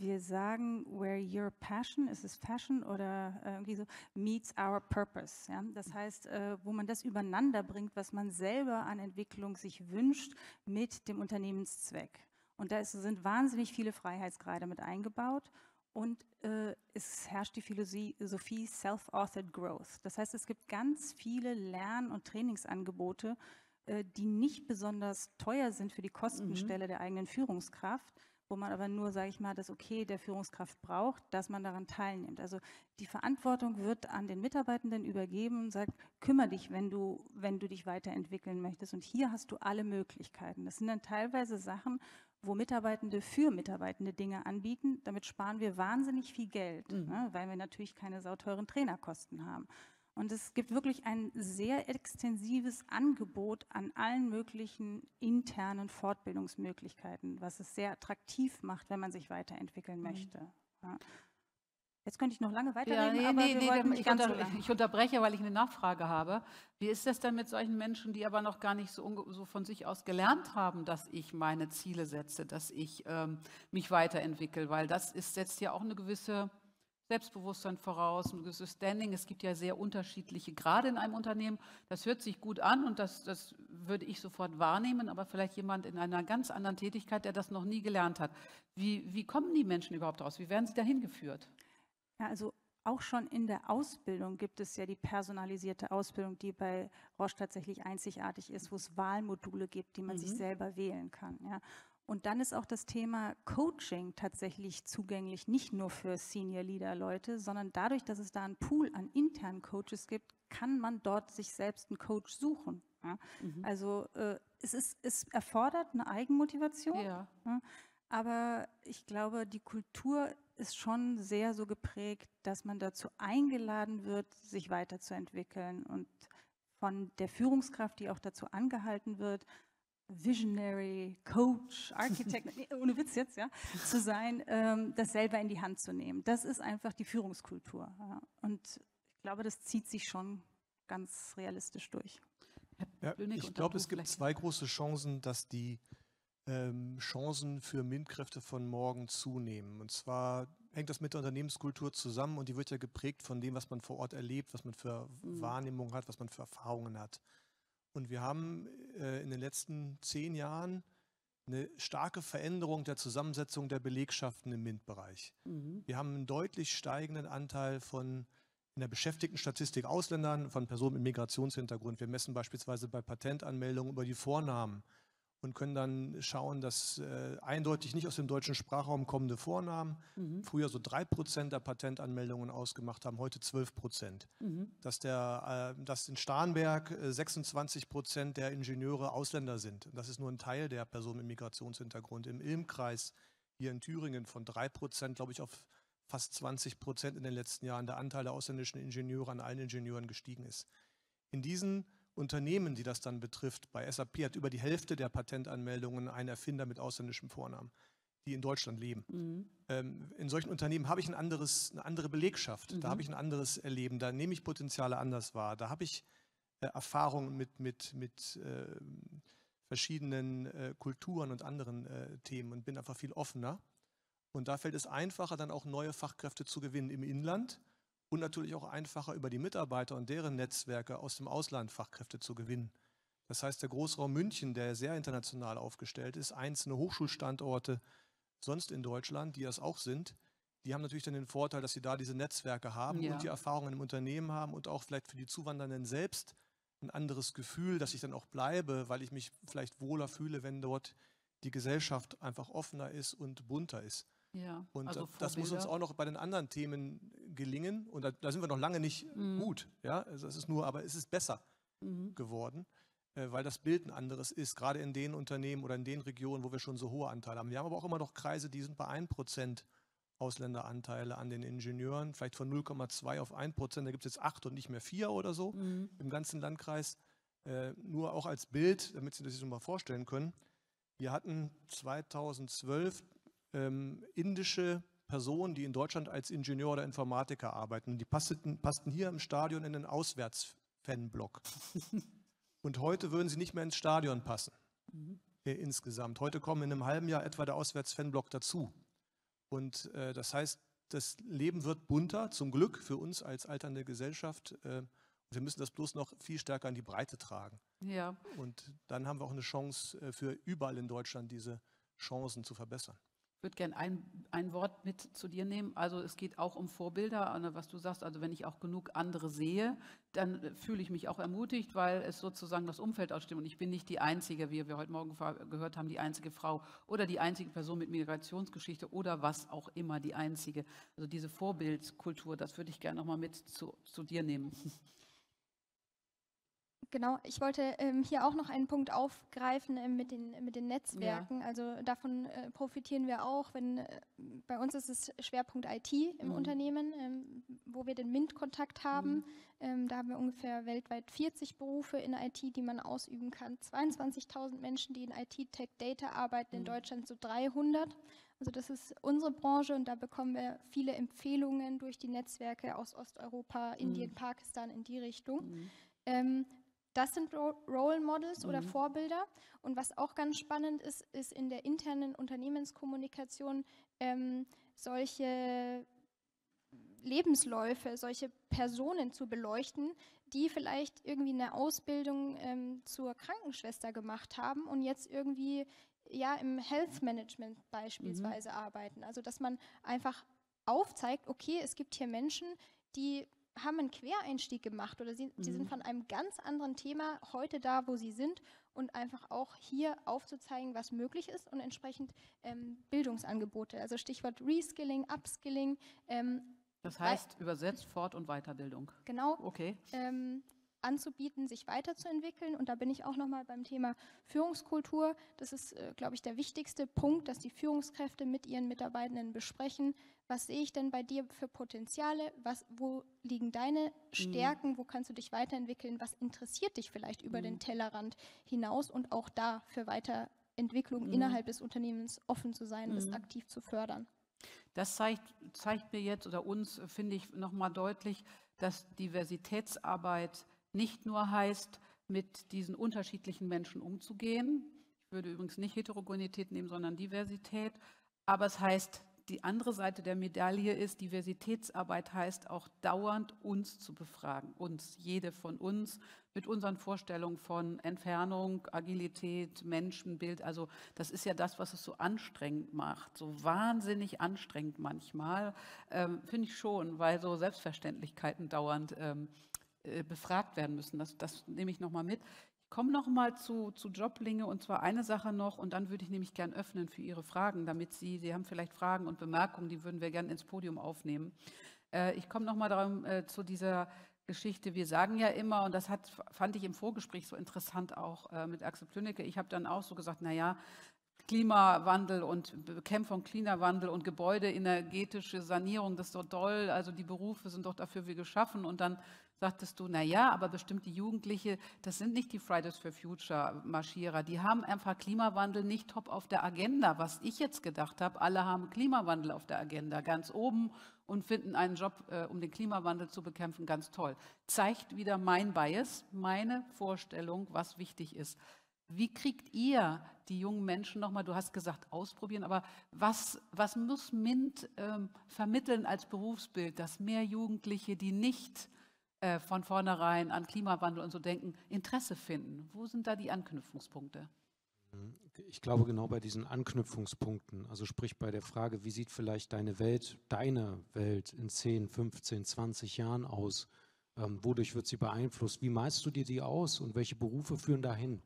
wir sagen, where your passion, ist es Fashion oder irgendwie so, meets our purpose. Ja? Das heißt, wo man das übereinander bringt, was man selber an Entwicklung sich wünscht, mit dem Unternehmenszweck. Und da sind wahnsinnig viele Freiheitsgrade mit eingebaut. Und es herrscht die Philosophie Self-Authored Growth. Das heißt, es gibt ganz viele Lern- und Trainingsangebote, die nicht besonders teuer sind für die Kostenstelle der eigenen Führungskraft, wo man aber nur, sage ich mal, das Okay der Führungskraft braucht, dass man daran teilnimmt. Also die Verantwortung wird an den Mitarbeitenden übergeben und sagt, kümmere dich, wenn du dich weiterentwickeln möchtest. Und hier hast du alle Möglichkeiten. Das sind dann teilweise Sachen, wo Mitarbeitende für Mitarbeitende Dinge anbieten. Damit sparen wir wahnsinnig viel Geld, ne, weil wir natürlich keine sauteuren Trainerkosten haben. Und es gibt wirklich ein sehr extensives Angebot an allen möglichen internen Fortbildungsmöglichkeiten, was es sehr attraktiv macht, wenn man sich weiterentwickeln möchte. Ja. Jetzt könnte ich noch lange weiterreden, ich unterbreche, weil ich eine Nachfrage habe. Wie ist das denn mit solchen Menschen, die aber noch gar nicht so von sich aus gelernt haben, dass ich meine Ziele setze, dass ich mich weiterentwickle? Weil das setzt ja auch eine gewisse Selbstbewusstsein voraus, ein gewisses Standing. Es gibt ja sehr unterschiedliche Grade in einem Unternehmen. Das hört sich gut an und das würde ich sofort wahrnehmen, aber vielleicht jemand in einer ganz anderen Tätigkeit, der das noch nie gelernt hat. Wie kommen die Menschen überhaupt raus? Wie werden sie dahin geführt? Ja, also auch schon in der Ausbildung gibt es ja die personalisierte Ausbildung, die bei Roche tatsächlich einzigartig ist, wo es Wahlmodule gibt, die man sich selber wählen kann. Ja. Und dann ist auch das Thema Coaching tatsächlich zugänglich, nicht nur für Senior-Leader-Leute, sondern dadurch, dass es da einen Pool an internen Coaches gibt, kann man dort sich selbst einen Coach suchen. Ja. Also es erfordert eine Eigenmotivation, ja. Aber ich glaube, die Kultur ist schon sehr so geprägt, dass man dazu eingeladen wird, sich weiterzuentwickeln und von der Führungskraft, die auch dazu angehalten wird, Visionary, Coach, Architect, ohne Witz jetzt, ja, zu sein, das selber in die Hand zu nehmen. Das ist einfach die Führungskultur. Ja. Und ich glaube, das zieht sich schon ganz realistisch durch. Ja, ich glaube, es gibt zwei große Chancen, dass die Chancen für MINT-Kräfte von morgen zunehmen. Und zwar hängt das mit der Unternehmenskultur zusammen und die wird ja geprägt von dem, was man vor Ort erlebt, was man für Wahrnehmung hat, was man für Erfahrungen hat. Und wir haben in den letzten 10 Jahren eine starke Veränderung der Zusammensetzung der Belegschaften im MINT-Bereich. Wir haben einen deutlich steigenden Anteil von in der Beschäftigtenstatistik Ausländern, von Personen mit Migrationshintergrund. Wir messen beispielsweise bei Patentanmeldungen über die Vornamen und können dann schauen, dass eindeutig nicht aus dem deutschen Sprachraum kommende Vornamen früher so 3% der Patentanmeldungen ausgemacht haben, heute 12%. Dass in Starnberg 26% der Ingenieure Ausländer sind. Das ist nur ein Teil der Personen mit Migrationshintergrund. Im Ilm-Kreis hier in Thüringen von 3%, glaube ich, auf fast 20% in den letzten Jahren der Anteil der ausländischen Ingenieure an allen Ingenieuren gestiegen ist. In diesen Unternehmen, die das dann betrifft, bei SAP hat über die Hälfte der Patentanmeldungen einen Erfinder mit ausländischem Vornamen, die in Deutschland leben. In solchen Unternehmen habe ich eine andere Belegschaft, da habe ich ein anderes Erleben, da nehme ich Potenziale anders wahr, da habe ich Erfahrungen mit verschiedenen Kulturen und anderen Themen und bin einfach viel offener. Und da fällt es einfacher, dann auch neue Fachkräfte zu gewinnen im Inland. Und natürlich auch einfacher über die Mitarbeiter und deren Netzwerke aus dem Ausland Fachkräfte zu gewinnen. Das heißt, der Großraum München, der sehr international aufgestellt ist, einzelne Hochschulstandorte sonst in Deutschland, die das auch sind, die haben natürlich dann den Vorteil, dass sie da diese Netzwerke haben und die Erfahrungen im Unternehmen haben und auch vielleicht für die Zuwandernden selbst ein anderes Gefühl, dass ich dann auch bleibe, weil ich mich vielleicht wohler fühle, wenn dort die Gesellschaft einfach offener ist und bunter ist. Ja, und also das muss uns auch noch bei den anderen Themen gelingen. Und da sind wir noch lange nicht gut. Ja? Also es ist nur, aber es ist besser geworden, weil das Bild ein anderes ist, gerade in den Unternehmen oder in den Regionen, wo wir schon so hohe Anteile haben. Wir haben aber auch immer noch Kreise, die sind bei 1% Ausländeranteile an den Ingenieuren, vielleicht von 0,2 auf 1%. Da gibt es jetzt 8 und nicht mehr 4 oder so im ganzen Landkreis. Nur auch als Bild, damit Sie das sich mal vorstellen können. Wir hatten 2012 indische Personen, die in Deutschland als Ingenieur oder Informatiker arbeiten. Die passten hier im Stadion in den Auswärtsfanblock. Und heute würden sie nicht mehr ins Stadion passen, insgesamt. Heute kommen in einem halben Jahr etwa der Auswärtsfanblock dazu. Und das heißt, das Leben wird bunter, zum Glück für uns als alternde Gesellschaft. Wir müssen das bloß noch viel stärker in die Breite tragen. Ja. Und dann haben wir auch eine Chance, für überall in Deutschland diese Chancen zu verbessern. Ich würde gerne ein Wort mit zu dir nehmen. Also es geht auch um Vorbilder, was du sagst. Also wenn ich auch genug andere sehe, dann fühle ich mich auch ermutigt, weil es sozusagen das Umfeld ausstimmt. Und ich bin nicht die einzige, wie wir heute Morgen gehört haben, die einzige Frau oder die einzige Person mit Migrationsgeschichte oder was auch immer, die einzige. Also diese Vorbildkultur, das würde ich gerne nochmal mit zu dir nehmen. Genau, ich wollte hier auch noch einen Punkt aufgreifen mit den Netzwerken. Ja. Also davon profitieren wir auch, wenn bei uns ist es Schwerpunkt IT im Unternehmen, wo wir den MINT-Kontakt haben. Da haben wir ungefähr weltweit 40 Berufe in IT, die man ausüben kann. 22.000 Menschen, die in IT, Tech, Data arbeiten, in Deutschland so 300. Also das ist unsere Branche und da bekommen wir viele Empfehlungen durch die Netzwerke aus Osteuropa, Indien, Pakistan in die Richtung. Das sind Role Models oder Vorbilder. Und was auch ganz spannend ist, ist in der internen Unternehmenskommunikation solche Lebensläufe, solche Personen zu beleuchten, die vielleicht irgendwie eine Ausbildung zur Krankenschwester gemacht haben und jetzt irgendwie ja im Health Management beispielsweise arbeiten. Also dass man einfach aufzeigt, okay, es gibt hier Menschen, die haben einen Quereinstieg gemacht oder sie sind von einem ganz anderen Thema heute da, wo sie sind und einfach auch hier aufzuzeigen, was möglich ist und entsprechend Bildungsangebote, also Stichwort Reskilling, Upskilling. Das heißt übersetzt Fort- und Weiterbildung. Genau. Okay. Anzubieten, sich weiterzuentwickeln und da bin ich auch nochmal beim Thema Führungskultur. Das ist, glaube ich, der wichtigste Punkt, dass die Führungskräfte mit ihren Mitarbeitenden besprechen, was sehe ich denn bei dir für Potenziale, wo liegen deine Stärken, wo kannst du dich weiterentwickeln, was interessiert dich vielleicht über den Tellerrand hinaus und auch da für Weiterentwicklung innerhalb des Unternehmens offen zu sein, das aktiv zu fördern. Das zeigt mir jetzt oder uns, finde ich, nochmal deutlich, dass Diversitätsarbeit nicht nur heißt, mit diesen unterschiedlichen Menschen umzugehen. Ich würde übrigens nicht Heterogenität nehmen, sondern Diversität. Aber es heißt, die andere Seite der Medaille ist, Diversitätsarbeit heißt auch dauernd uns zu befragen. Uns, jede von uns, mit unseren Vorstellungen von Entfernung, Agilität, Menschenbild. Also das ist ja das, was es so anstrengend macht. So wahnsinnig anstrengend manchmal, finde ich schon, weil so Selbstverständlichkeiten dauernd befragt werden müssen. Das nehme ich nochmal mit. Ich komme nochmal zu Joblinge und zwar eine Sache noch und dann würde ich nämlich gern öffnen für Ihre Fragen, damit Sie haben vielleicht Fragen und Bemerkungen, die würden wir gern ins Podium aufnehmen. Ich komme nochmal zu dieser Geschichte, wir sagen ja immer, und das fand ich im Vorgespräch so interessant auch mit Axel Plünnecke, ich habe dann auch so gesagt, naja, Klimawandel und Bekämpfung Klimawandel und gebäudeenergetische Sanierung, das ist doch toll, also die Berufe sind doch dafür wie geschaffen und dann sagtest du, naja, aber bestimmte Jugendliche, das sind nicht die Fridays for Future Marschierer, die haben einfach Klimawandel nicht top auf der Agenda, was ich jetzt gedacht habe, alle haben Klimawandel auf der Agenda, ganz oben und finden einen Job, um den Klimawandel zu bekämpfen, ganz toll. Zeigt wieder mein Bias, meine Vorstellung, was wichtig ist. Wie kriegt ihr die jungen Menschen nochmal, du hast gesagt, ausprobieren, aber was muss MINT vermitteln als Berufsbild, dass mehr Jugendliche, die nicht von vornherein an Klimawandel und so denken, Interesse finden. Wo sind da die Anknüpfungspunkte? Ich glaube genau bei diesen Anknüpfungspunkten, also sprich bei der Frage, wie sieht vielleicht deine Welt in 10, 15, 20 Jahren aus? Wodurch wird sie beeinflusst? Wie malst du dir die aus und welche Berufe führen dahin?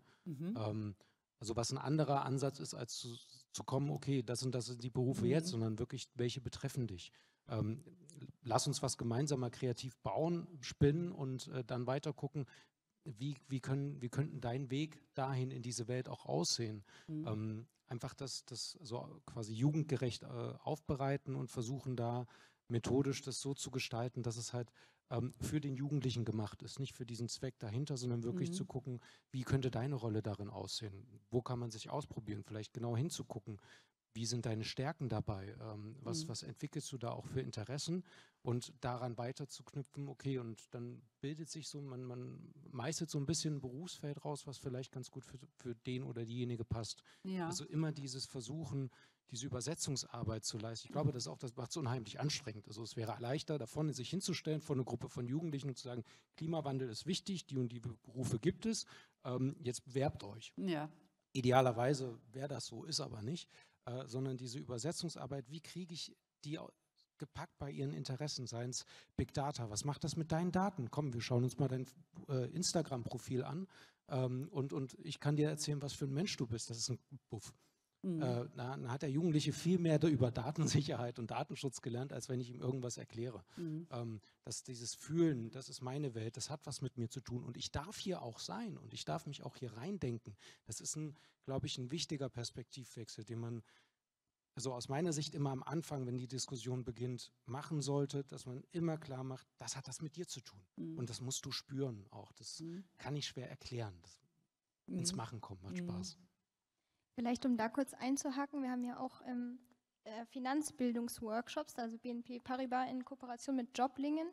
Also was ein anderer Ansatz ist, als zu kommen, okay, das sind die Berufe jetzt, sondern wirklich, welche betreffen dich? Lass uns was gemeinsamer kreativ bauen, spinnen und dann weiter gucken, wie könnten dein Weg dahin in diese Welt auch aussehen. Einfach das so quasi jugendgerecht aufbereiten und versuchen da methodisch das so zu gestalten, dass es halt für den Jugendlichen gemacht ist, nicht für diesen Zweck dahinter, sondern wirklich zu gucken, wie könnte deine Rolle darin aussehen? Wo kann man sich ausprobieren? Vielleicht genau hinzugucken. Wie sind deine Stärken dabei? Was entwickelst du da auch für Interessen? Und daran weiter zu knüpfen, okay, und dann bildet sich so, man meistert so ein bisschen ein Berufsfeld raus, was vielleicht ganz gut für den oder diejenige passt. Ja. Also immer dieses Versuchen, diese Übersetzungsarbeit zu leisten. Ich glaube, das ist auch, das macht es unheimlich anstrengend. Also es wäre leichter, davon sich hinzustellen, vor eine Gruppe von Jugendlichen und zu sagen, Klimawandel ist wichtig, die und die Berufe gibt es, jetzt bewerbt euch. Ja. Idealerweise wäre das so, ist aber nicht. Sondern diese Übersetzungsarbeit, wie kriege ich die gepackt bei ihren Interessen, seien es Big Data, was macht das mit deinen Daten? Komm, wir schauen uns mal dein Instagram-Profil an und ich kann dir erzählen, was für ein Mensch du bist, das ist ein Buff. Mhm. Dann hat der Jugendliche viel mehr über Datensicherheit und Datenschutz gelernt, als wenn ich ihm irgendwas erkläre. Mhm. Dass dieses Fühlen, das ist meine Welt, das hat was mit mir zu tun und ich darf hier auch sein und ich darf mich auch hier reindenken. Das ist, glaube ich, ein wichtiger Perspektivwechsel, den man also aus meiner Sicht immer am Anfang, wenn die Diskussion beginnt, machen sollte, dass man immer klar macht, das hat das mit dir zu tun. Mhm. Und das musst du spüren auch. Das kann ich schwer erklären. Das, ins Machen kommt, macht Spaß. Vielleicht, um da kurz einzuhaken, wir haben ja auch Finanzbildungsworkshops, also BNP Paribas in Kooperation mit Joblingen.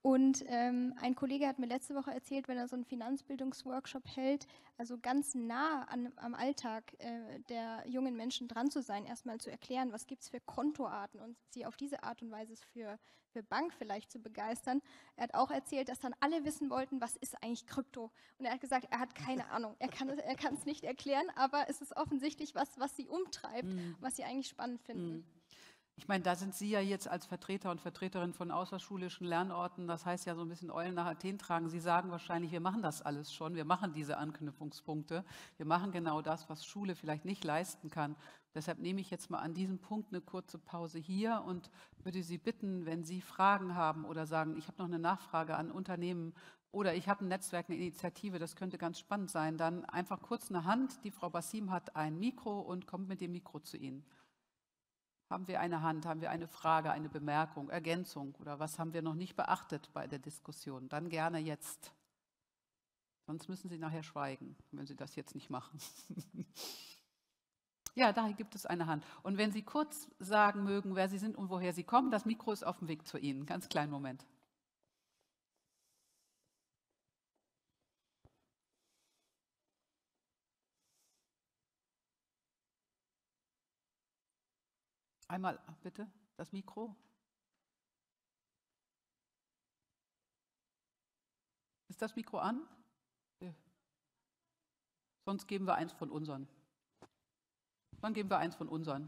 Und ein Kollege hat mir letzte Woche erzählt, wenn er so einen Finanzbildungsworkshop hält, also ganz nah am Alltag der jungen Menschen dran zu sein, erstmal zu erklären, was gibt es für Kontoarten und sie auf diese Art und Weise für Bank vielleicht zu begeistern. Er hat auch erzählt, dass dann alle wissen wollten, was ist eigentlich Krypto? Und er hat gesagt, er hat keine Ahnung, er kann es nicht erklären, aber es ist offensichtlich was sie umtreibt, was sie eigentlich spannend finden. Ich meine, da sind Sie ja jetzt als Vertreter und Vertreterin von außerschulischen Lernorten, das heißt ja so ein bisschen Eulen nach Athen tragen. Sie sagen wahrscheinlich, wir machen das alles schon, wir machen diese Anknüpfungspunkte, wir machen genau das, was Schule vielleicht nicht leisten kann. Deshalb nehme ich jetzt mal an diesem Punkt eine kurze Pause hier und würde Sie bitten, wenn Sie Fragen haben oder sagen, ich habe noch eine Nachfrage an Unternehmen oder ich habe ein Netzwerk, eine Initiative, das könnte ganz spannend sein, dann einfach kurz eine Hand, die Frau Bassim hat ein Mikro und kommt mit dem Mikro zu Ihnen. Haben wir eine Hand, haben wir eine Frage, eine Bemerkung, Ergänzung oder was haben wir noch nicht beachtet bei der Diskussion? Dann gerne jetzt. Sonst müssen Sie nachher schweigen, wenn Sie das jetzt nicht machen. Ja, daher gibt es eine Hand. Und wenn Sie kurz sagen mögen, wer Sie sind und woher Sie kommen, das Mikro ist auf dem Weg zu Ihnen. Ganz kleinen Moment. Einmal bitte das Mikro. Ist das Mikro an? Ja. Sonst geben wir eins von unseren. Dann geben wir eins von unseren.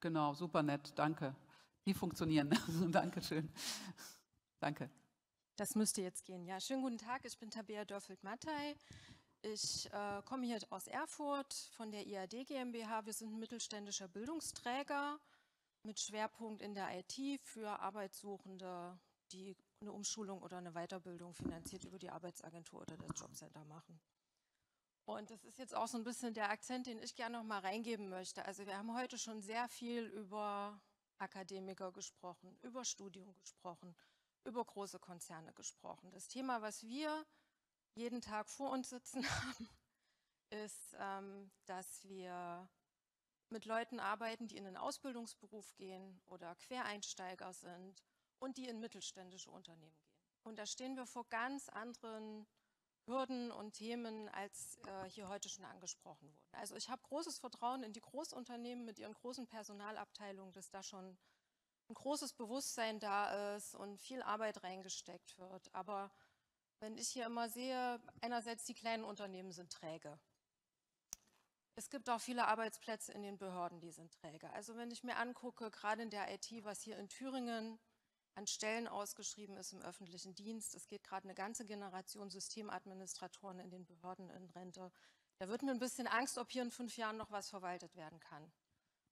Genau, super nett, danke. Die funktionieren. Dankeschön. Danke. Das müsste jetzt gehen. Ja, schönen guten Tag, ich bin Tabea Dörfelt-Mattei. Ich komme hier aus Erfurt von der IAD GmbH. Wir sind ein mittelständischer Bildungsträger mit Schwerpunkt in der IT für Arbeitssuchende, die eine Umschulung oder eine Weiterbildung finanziert über die Arbeitsagentur oder das Jobcenter machen. Und das ist jetzt auch so ein bisschen der Akzent, den ich gerne noch mal reingeben möchte. Also wir haben heute schon sehr viel über Akademiker gesprochen, über Studium gesprochen, über große Konzerne gesprochen. Das Thema, was wir jeden Tag vor uns sitzen haben, ist, dass wir mit Leuten arbeiten, die in den Ausbildungsberuf gehen oder Quereinsteiger sind und die in mittelständische Unternehmen gehen. Und da stehen wir vor ganz anderen Hürden und Themen, als hier heute schon angesprochen wurden. Also ich habe großes Vertrauen in die Großunternehmen mit ihren großen Personalabteilungen, dass da schon ein großes Bewusstsein da ist und viel Arbeit reingesteckt wird. Aber wenn ich hier immer sehe, einerseits die kleinen Unternehmen sind träge. Es gibt auch viele Arbeitsplätze in den Behörden, die sind träge. Also wenn ich mir angucke, gerade in der IT, was hier in Thüringen an Stellen ausgeschrieben ist im öffentlichen Dienst, es geht gerade eine ganze Generation Systemadministratoren in den Behörden in Rente, da wird mir ein bisschen Angst, ob hier in 5 Jahren noch was verwaltet werden kann.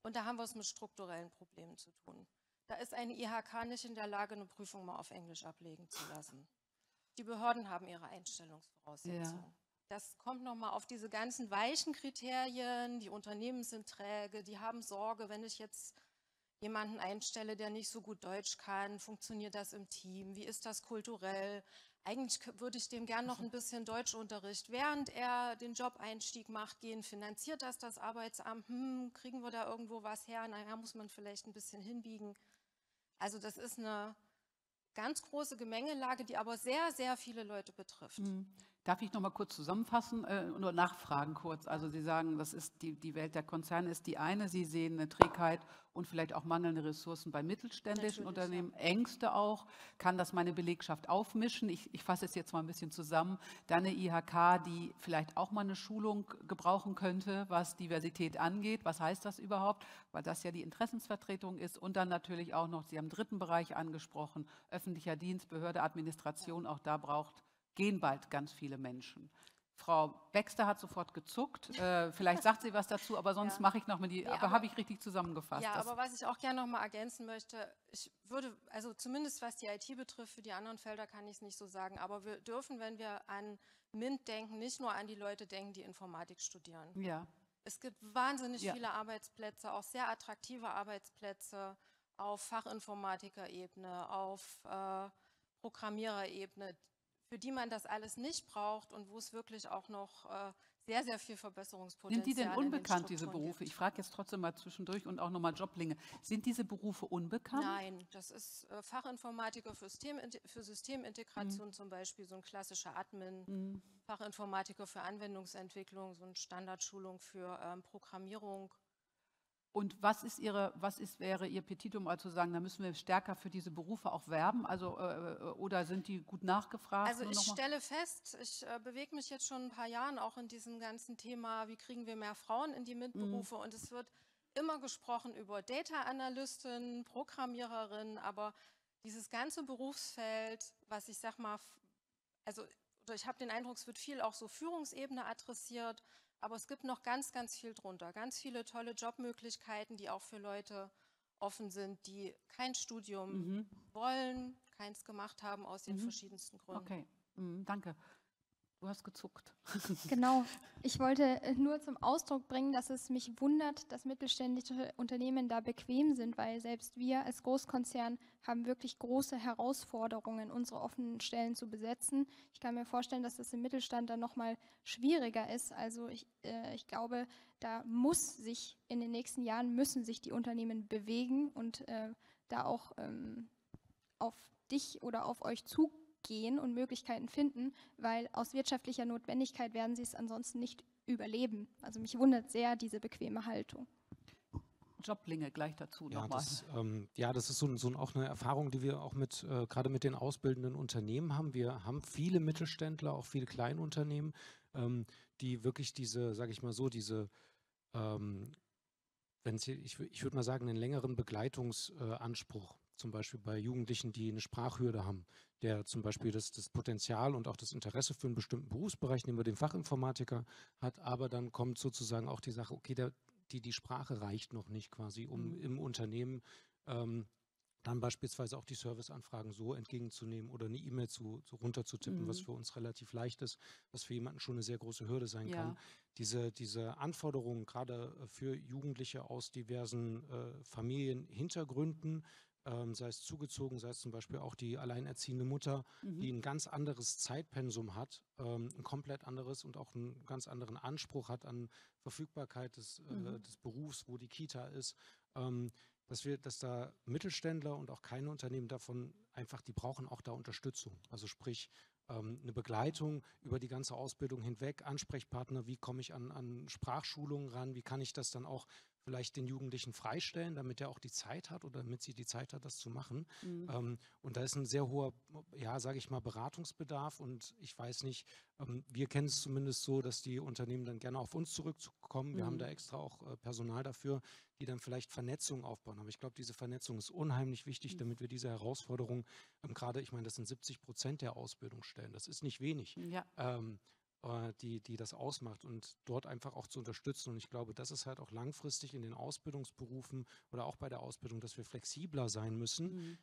Und da haben wir es mit strukturellen Problemen zu tun. Da ist eine IHK nicht in der Lage, eine Prüfung mal auf Englisch ablegen zu lassen. Die Behörden haben ihre Einstellungsvoraussetzungen. Ja. Das kommt nochmal auf diese ganzen weichen Kriterien, die Unternehmen sind träge, die haben Sorge, wenn ich jetzt jemanden einstelle, der nicht so gut Deutsch kann, funktioniert das im Team, wie ist das kulturell, Eigentlich würde ich dem gern noch ein bisschen Deutschunterricht, während er den Job-Einstieg macht, gehen, finanziert das Arbeitsamt, kriegen wir da irgendwo was her, naja, muss man vielleicht ein bisschen hinbiegen. Also das ist eine ganz große Gemengelage, die aber sehr, sehr viele Leute betrifft. Mhm. Darf ich noch mal kurz zusammenfassen, nur nachfragen kurz. Also Sie sagen, das ist die Welt der Konzerne ist die eine, Sie sehen eine Trägheit und vielleicht auch mangelnde Ressourcen bei mittelständischen Unternehmen, Ängste auch. Kann das meine Belegschaft aufmischen? Ich fasse es jetzt mal ein bisschen zusammen. Dann eine IHK, die vielleicht auch mal eine Schulung gebrauchen könnte, was Diversität angeht. Was heißt das überhaupt? Weil das ja die Interessensvertretung ist. Und dann natürlich auch noch, Sie haben den dritten Bereich angesprochen, öffentlicher Dienst, Behörde, Administration, auch da gehen bald ganz viele Menschen. Frau Baxter hat sofort gezuckt. Vielleicht sagt sie was dazu, aber sonst ja. Mache ich noch mal die. Aber habe ich richtig zusammengefasst? Ja, aber was ich auch gerne noch mal ergänzen möchte, ich würde, also zumindest was die IT betrifft, für die anderen Felder kann ich es nicht so sagen, aber wir dürfen, wenn wir an MINT denken, nicht nur an die Leute denken, die Informatik studieren. Ja. Es gibt wahnsinnig viele Arbeitsplätze, auch sehr attraktive Arbeitsplätze auf Fachinformatiker-Ebene, auf Programmierer-Ebene, für die man das alles nicht braucht und wo es wirklich auch noch sehr, sehr viel Verbesserungspotenzial gibt. Sind die denn unbekannt, diese Berufe? Ich frage jetzt trotzdem mal zwischendurch und auch nochmal Joblinge. Sind diese Berufe unbekannt? Nein, das ist Fachinformatiker für Systemintegration zum Beispiel, so ein klassischer Admin, Fachinformatiker für Anwendungsentwicklung, so eine Standardschulung für Programmierung. Und was wäre Ihr Petitum, also zu sagen, da müssen wir stärker für diese Berufe auch werben? Also, oder sind die gut nachgefragt? Also ich stelle fest, ich bewege mich jetzt schon ein paar Jahren auch in diesem ganzen Thema, wie kriegen wir mehr Frauen in die MINT-Berufe? Und es wird immer gesprochen über Data-Analysten, Programmiererinnen, aber dieses ganze Berufsfeld, was ich sag mal, also ich habe den Eindruck, es wird viel auch so Führungsebene adressiert, aber es gibt noch ganz, ganz viel drunter. Ganz viele tolle Jobmöglichkeiten, die auch für Leute offen sind, die kein Studium wollen, keins gemacht haben aus den verschiedensten Gründen. Okay, danke. Du hast gezuckt. Genau. Ich wollte nur zum Ausdruck bringen, dass es mich wundert, dass mittelständische Unternehmen da bequem sind, weil selbst wir als Großkonzern haben wirklich große Herausforderungen, unsere offenen Stellen zu besetzen. Ich kann mir vorstellen, dass das im Mittelstand dann nochmal schwieriger ist. Also ich glaube, da in den nächsten Jahren müssen sich die Unternehmen bewegen und da auch auf dich oder auf euch zugehen und Möglichkeiten finden, weil aus wirtschaftlicher Notwendigkeit werden sie es ansonsten nicht überleben. Also mich wundert sehr diese bequeme Haltung. Joblinge gleich dazu nochmal. Das ist auch eine Erfahrung, die wir auch mit gerade mit den ausbildenden Unternehmen haben. Wir haben viele Mittelständler, auch viele Kleinunternehmen, die wirklich diese, sage ich mal so, diese ich würde mal sagen, einen längeren Begleitungsanspruch, zum Beispiel bei Jugendlichen, die eine Sprachhürde haben, der zum Beispiel das Potenzial und auch das Interesse für einen bestimmten Berufsbereich, nehmen wir den Fachinformatiker, hat, aber dann kommt sozusagen auch die Sache, okay, die Sprache reicht noch nicht quasi, um im Unternehmen dann beispielsweise auch die Serviceanfragen so entgegenzunehmen oder eine E-Mail runterzutippen, was für uns relativ leicht ist, was für jemanden schon eine sehr große Hürde sein kann. Diese Anforderungen gerade für Jugendliche aus diversen Familienhintergründen, sei es zugezogen, sei es zum Beispiel auch die alleinerziehende Mutter, die ein ganz anderes Zeitpensum hat, ein komplett anderes und auch einen ganz anderen Anspruch hat an Verfügbarkeit des Berufs, wo die Kita ist, dass da Mittelständler und auch kleine Unternehmen davon einfach, die brauchen auch da Unterstützung. Also sprich, eine Begleitung über die ganze Ausbildung hinweg, Ansprechpartner, wie komme ich an Sprachschulungen ran, wie kann ich das dann auch vielleicht den Jugendlichen freistellen, damit er auch die Zeit hat oder damit sie die Zeit hat, das zu machen. Und da ist ein sehr hoher, sage ich mal, Beratungsbedarf. Und ich weiß nicht, wir kennen es zumindest so, dass die Unternehmen dann gerne auf uns zurückkommen. Wir haben da extra auch Personal dafür, die dann vielleicht Vernetzung aufbauen. Aber ich glaube, diese Vernetzung ist unheimlich wichtig, damit wir diese Herausforderung, gerade, ich meine, das sind 70% der Ausbildungsstellen. Das ist nicht wenig. Ja. Die das ausmacht und dort einfach auch zu unterstützen. Und ich glaube, das ist halt auch langfristig in den Ausbildungsberufen oder auch bei der Ausbildung, dass wir flexibler sein müssen,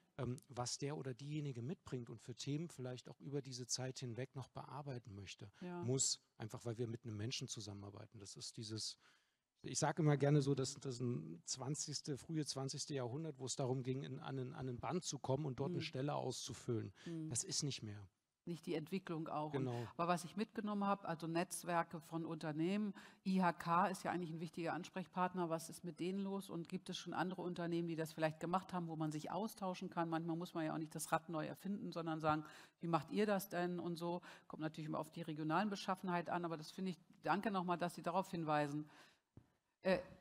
was der oder diejenige mitbringt und für Themen vielleicht auch über diese Zeit hinweg noch bearbeiten möchte, muss, einfach weil wir mit einem Menschen zusammenarbeiten. Das ist dieses, ich sage immer gerne so, dass das frühe 20. Jahrhundert, wo es darum ging, an einen Band zu kommen und dort eine Stelle auszufüllen, das ist nicht mehr. nicht die Entwicklung auch. Genau. Und, aber was ich mitgenommen habe, also Netzwerke von Unternehmen, IHK ist ja eigentlich ein wichtiger Ansprechpartner, was ist mit denen los und gibt es schon andere Unternehmen, die das vielleicht gemacht haben, wo man sich austauschen kann. Manchmal muss man ja auch nicht das Rad neu erfinden, sondern sagen, wie macht ihr das denn und so. Kommt natürlich immer auf die regionalen Beschaffenheit an, aber das finde ich, danke nochmal, dass Sie darauf hinweisen.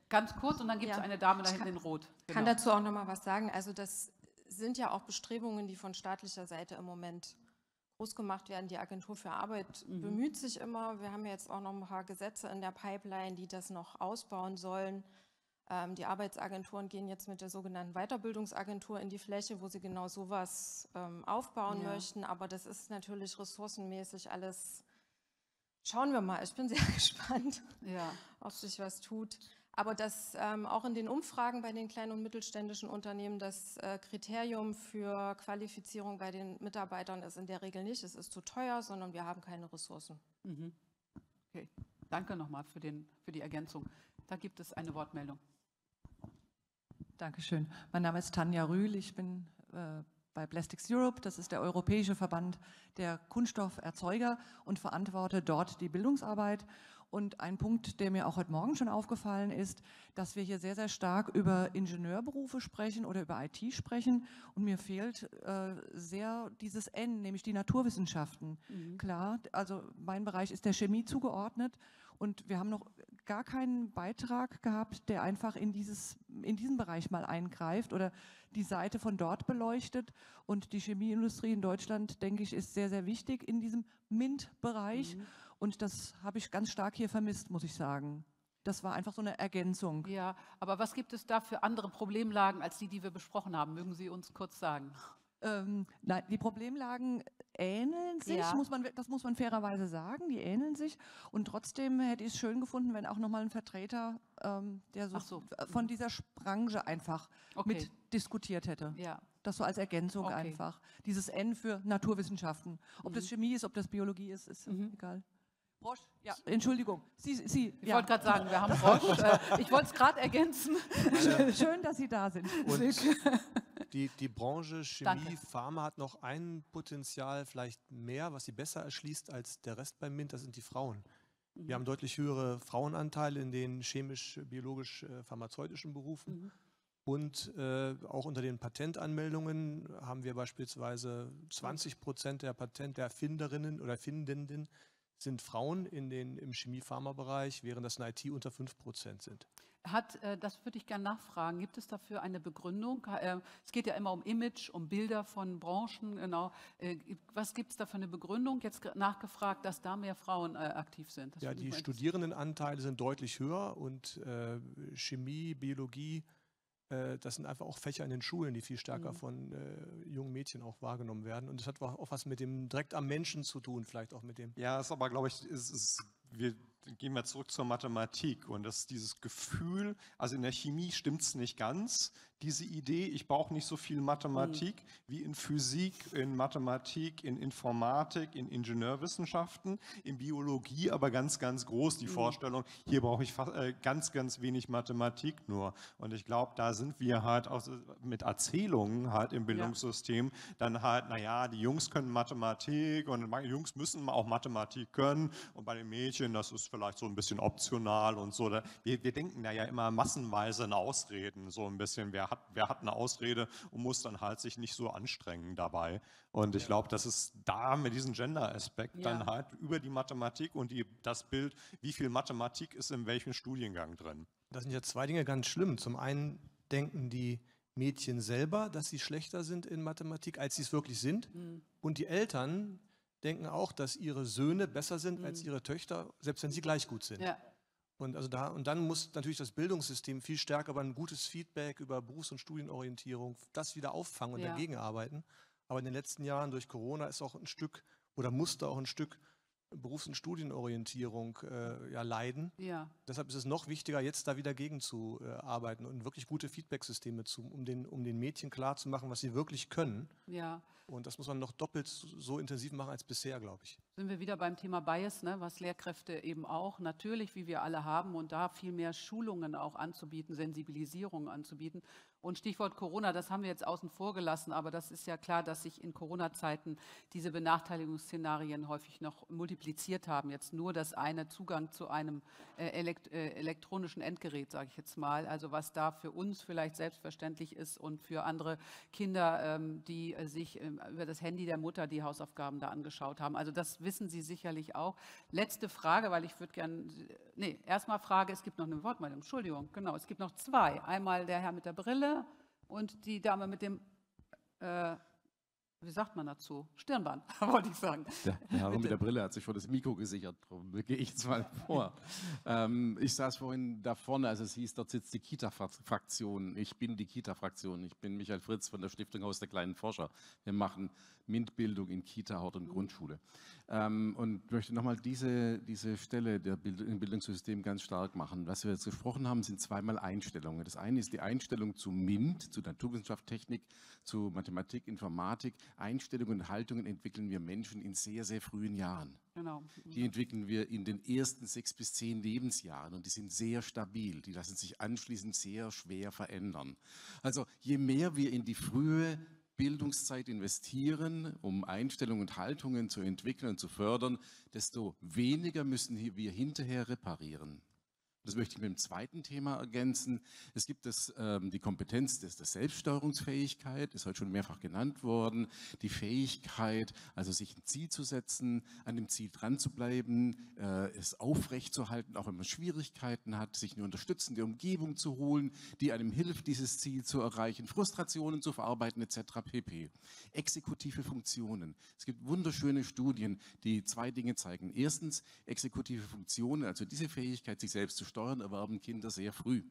Ganz kurz und dann gibt es eine Dame da hinten in Rot. Ich kann dazu auch nochmal was sagen. Also das sind ja auch Bestrebungen, die von staatlicher Seite im Moment groß gemacht werden. Die Agentur für Arbeit bemüht sich immer. Wir haben jetzt auch noch ein paar Gesetze in der Pipeline, die das noch ausbauen sollen. Die Arbeitsagenturen gehen jetzt mit der sogenannten Weiterbildungsagentur in die Fläche, wo sie genau sowas aufbauen möchten. Aber das ist natürlich ressourcenmäßig alles. Schauen wir mal, ich bin sehr gespannt, ob sich was tut. Aber dass auch in den Umfragen bei den kleinen und mittelständischen Unternehmen das Kriterium für Qualifizierung bei den Mitarbeitern ist in der Regel nicht, es ist zu teuer, sondern wir haben keine Ressourcen. Mhm. Okay, danke nochmal für die Ergänzung. Da gibt es eine Wortmeldung. Dankeschön. Mein Name ist Tanja Rühl, ich bin bei Plastics Europe, das ist der europäische Verband der Kunststofferzeuger und verantworte dort die Bildungsarbeit. Und ein Punkt, der mir auch heute Morgen schon aufgefallen ist, dass wir hier sehr, sehr stark über Ingenieurberufe sprechen oder über IT sprechen. Und mir fehlt sehr dieses N, nämlich die Naturwissenschaften. Mhm. Klar, also mein Bereich ist der Chemie zugeordnet und wir haben noch gar keinen Beitrag gehabt, der einfach in diesen Bereich mal eingreift oder die Seite von dort beleuchtet. Und die Chemieindustrie in Deutschland, denke ich, ist sehr, sehr wichtig in diesem MINT-Bereich. Mhm. Und das habe ich ganz stark hier vermisst, muss ich sagen. Das war einfach so eine Ergänzung. Ja, aber was gibt es da für andere Problemlagen als die, die wir besprochen haben? Mögen Sie uns kurz sagen? Nein, die Problemlagen ähneln sich, das muss man fairerweise sagen, die ähneln sich. Und trotzdem hätte ich es schön gefunden, wenn auch nochmal ein Vertreter der von dieser Branche einfach mit diskutiert hätte. Ja. Das so als Ergänzung einfach. Dieses N für Naturwissenschaften. Ob das Chemie ist, ob das Biologie ist, ist egal. Roche, Entschuldigung. Ich wollte gerade sagen, wir haben Roche. Ich wollte es gerade ergänzen. Schön, dass Sie da sind. Und die Branche Chemie, Pharma hat noch ein Potenzial, vielleicht mehr, was sie besser erschließt als der Rest beim MINT, das sind die Frauen. Wir haben deutlich höhere Frauenanteile in den chemisch-biologisch-pharmazeutischen Berufen. Und auch unter den Patentanmeldungen haben wir beispielsweise 20% der Patenterfinderinnen oder Erfindenden sind Frauen im Chemie-Pharma-Bereich, während das in IT unter 5% sind. Das würde ich gerne nachfragen, gibt es dafür eine Begründung? Es geht ja immer um Image, um Bilder von Branchen, genau. Was gibt es da für eine Begründung? Jetzt nachgefragt, dass da mehr Frauen aktiv sind. Das die Studierendenanteile sind deutlich höher und Chemie, Biologie, das sind einfach auch Fächer in den Schulen, die viel stärker von jungen Mädchen auch wahrgenommen werden. Und das hat auch was mit dem direkt am Menschen zu tun, vielleicht auch mit dem. Ja, ist aber, glaube ich, wir gehen mal zurück zur Mathematik und das ist dieses Gefühl, also in der Chemie stimmt es nicht ganz, diese Idee, ich brauche nicht so viel Mathematik wie in Physik, in Mathematik, in Informatik, in Ingenieurwissenschaften, in Biologie aber ganz, ganz groß die Vorstellung, hier brauche ich ganz, ganz wenig Mathematik nur. Und ich glaube, da sind wir halt auch mit Erzählungen halt im Bildungssystem dann halt, naja, die Jungs können Mathematik und Jungs müssen auch Mathematik können und bei den Mädchen, das ist vielleicht so ein bisschen optional und so. Wir denken da ja immer massenweise in Ausreden, so ein bisschen. Wer hat eine Ausrede und muss dann halt sich nicht so anstrengen dabei. Und ich glaube, das ist da mit diesem Gender-Aspekt dann halt über die Mathematik und das Bild, wie viel Mathematik ist in welchem Studiengang drin. Das sind ja zwei Dinge ganz schlimm. Zum einen denken die Mädchen selber, dass sie schlechter sind in Mathematik, als sie es wirklich sind. Und die Eltern denken auch, dass ihre Söhne besser sind als ihre Töchter, selbst wenn sie gleich gut sind. Ja. Und dann muss natürlich das Bildungssystem viel stärker über ein gutes Feedback, über Berufs- und Studienorientierung, das wieder auffangen und dagegen arbeiten. Aber in den letzten Jahren durch Corona ist auch ein Stück, oder musste auch ein Stück Berufs- und Studienorientierung leiden. Ja. Deshalb ist es noch wichtiger, jetzt da wieder gegen zu arbeiten und wirklich gute Feedbacksysteme um den Mädchen klarzumachen, was sie wirklich können. Ja. Und das muss man noch doppelt so intensiv machen als bisher, glaube ich. Sind wir wieder beim Thema Bias, ne? Was Lehrkräfte eben auch natürlich, wie wir alle haben, und da viel mehr Schulungen auch anzubieten, Sensibilisierung anzubieten. Und Stichwort Corona, das haben wir jetzt außen vor gelassen, aber das ist ja klar, dass sich in Corona-Zeiten diese Benachteiligungsszenarien häufig noch multipliziert haben. Jetzt nur das eine Zugang zu einem elektronischen Endgerät, sage ich jetzt mal, also was da für uns vielleicht selbstverständlich ist und für andere Kinder, die sich über das Handy der Mutter die Hausaufgaben da angeschaut haben. Also das wissen Sie sicherlich auch. Letzte Frage, weil ich würde gerne, nee, erstmal Frage, es gibt noch eine Wortmeldung, Entschuldigung, genau, es gibt noch zwei. Einmal der Herr mit der Brille und die Dame mit dem, wie sagt man dazu, Stirnband, wollte ich sagen. Ja, der Herr mit der Brille hat sich vor das Mikro gesichert, darum gehe ich jetzt mal vor. Ich saß vorhin da vorne, als es hieß, dort sitzt die Kita-Fraktion. Ich bin die Kita-Fraktion, ich bin Michael Fritz von der Stiftung Haus der kleinen Forscher. Wir machen MINT-Bildung in Kita, Hort und Grundschule. Und möchte nochmal diese Stelle im Bildungssystem ganz stark machen. Was wir jetzt gesprochen haben, sind zweimal Einstellungen. Das eine ist die Einstellung zu MINT, zu Naturwissenschaft, Technik, zu Mathematik, Informatik. Einstellungen und Haltungen entwickeln wir Menschen in sehr, sehr frühen Jahren. Genau. Die entwickeln wir in den ersten 6 bis 10 Lebensjahren und die sind sehr stabil. Die lassen sich anschließend sehr schwer verändern. Also je mehr wir in die frühe Bildungszeit investieren, um Einstellungen und Haltungen zu entwickeln und zu fördern, desto weniger müssen wir hinterher reparieren. Das möchte ich mit dem zweiten Thema ergänzen. Es gibt die Kompetenz der Selbststeuerungsfähigkeit, ist heute schon mehrfach genannt worden, die Fähigkeit, also sich ein Ziel zu setzen, an dem Ziel dran zu bleiben, es aufrechtzuerhalten, auch wenn man Schwierigkeiten hat, sich eine unterstützende Umgebung zu holen, die einem hilft, dieses Ziel zu erreichen, Frustrationen zu verarbeiten etc. pp. Exekutive Funktionen. Es gibt wunderschöne Studien, die zwei Dinge zeigen. Erstens, exekutive Funktionen, also diese Fähigkeit, sich selbst zu steuern, erwerben Kinder sehr früh.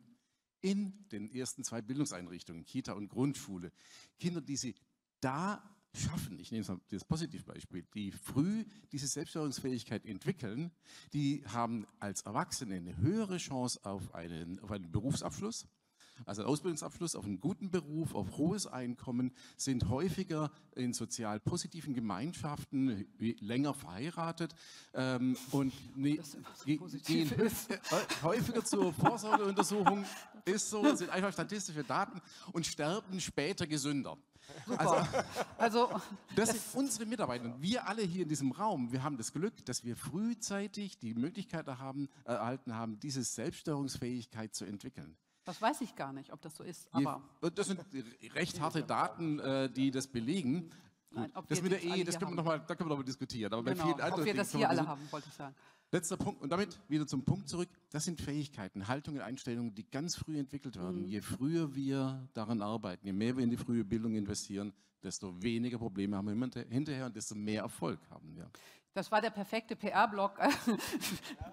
In den ersten 2 Bildungseinrichtungen, Kita und Grundschule. Kinder, die sie da schaffen, ich nehme jetzt mal das Positivbeispiel, die früh diese Selbststeuerungsfähigkeit entwickeln, die haben als Erwachsene eine höhere Chance auf einen Berufsabschluss, also einen Ausbildungsabschluss, auf einen guten Beruf, auf hohes Einkommen, sind häufiger in sozial positiven Gemeinschaften länger verheiratet und gehen häufiger zur Vorsorgeuntersuchung, ist so, sind einfach statistische Daten und sterben später gesünder. Also das sind unsere Mitarbeiter. Wir alle hier in diesem Raum, wir haben das Glück, dass wir frühzeitig die Möglichkeit erhalten haben, diese Selbststeuerungsfähigkeit zu entwickeln. Das weiß ich gar nicht, ob das so ist. Aber das sind recht harte Daten, die das belegen. Nein, das mit der Ehe, das können wir nochmal, da können wir noch mal diskutieren. Aber genau, bei vielen anderen, ob wir das hier alle haben, wollte ich sagen. Letzter Punkt und damit wieder zum Punkt zurück. Das sind Fähigkeiten, Haltungen, Einstellungen, die ganz früh entwickelt werden. Je früher wir daran arbeiten, je mehr wir in die frühe Bildung investieren, desto weniger Probleme haben wir hinterher und desto mehr Erfolg haben wir. Das war der perfekte PR-Block.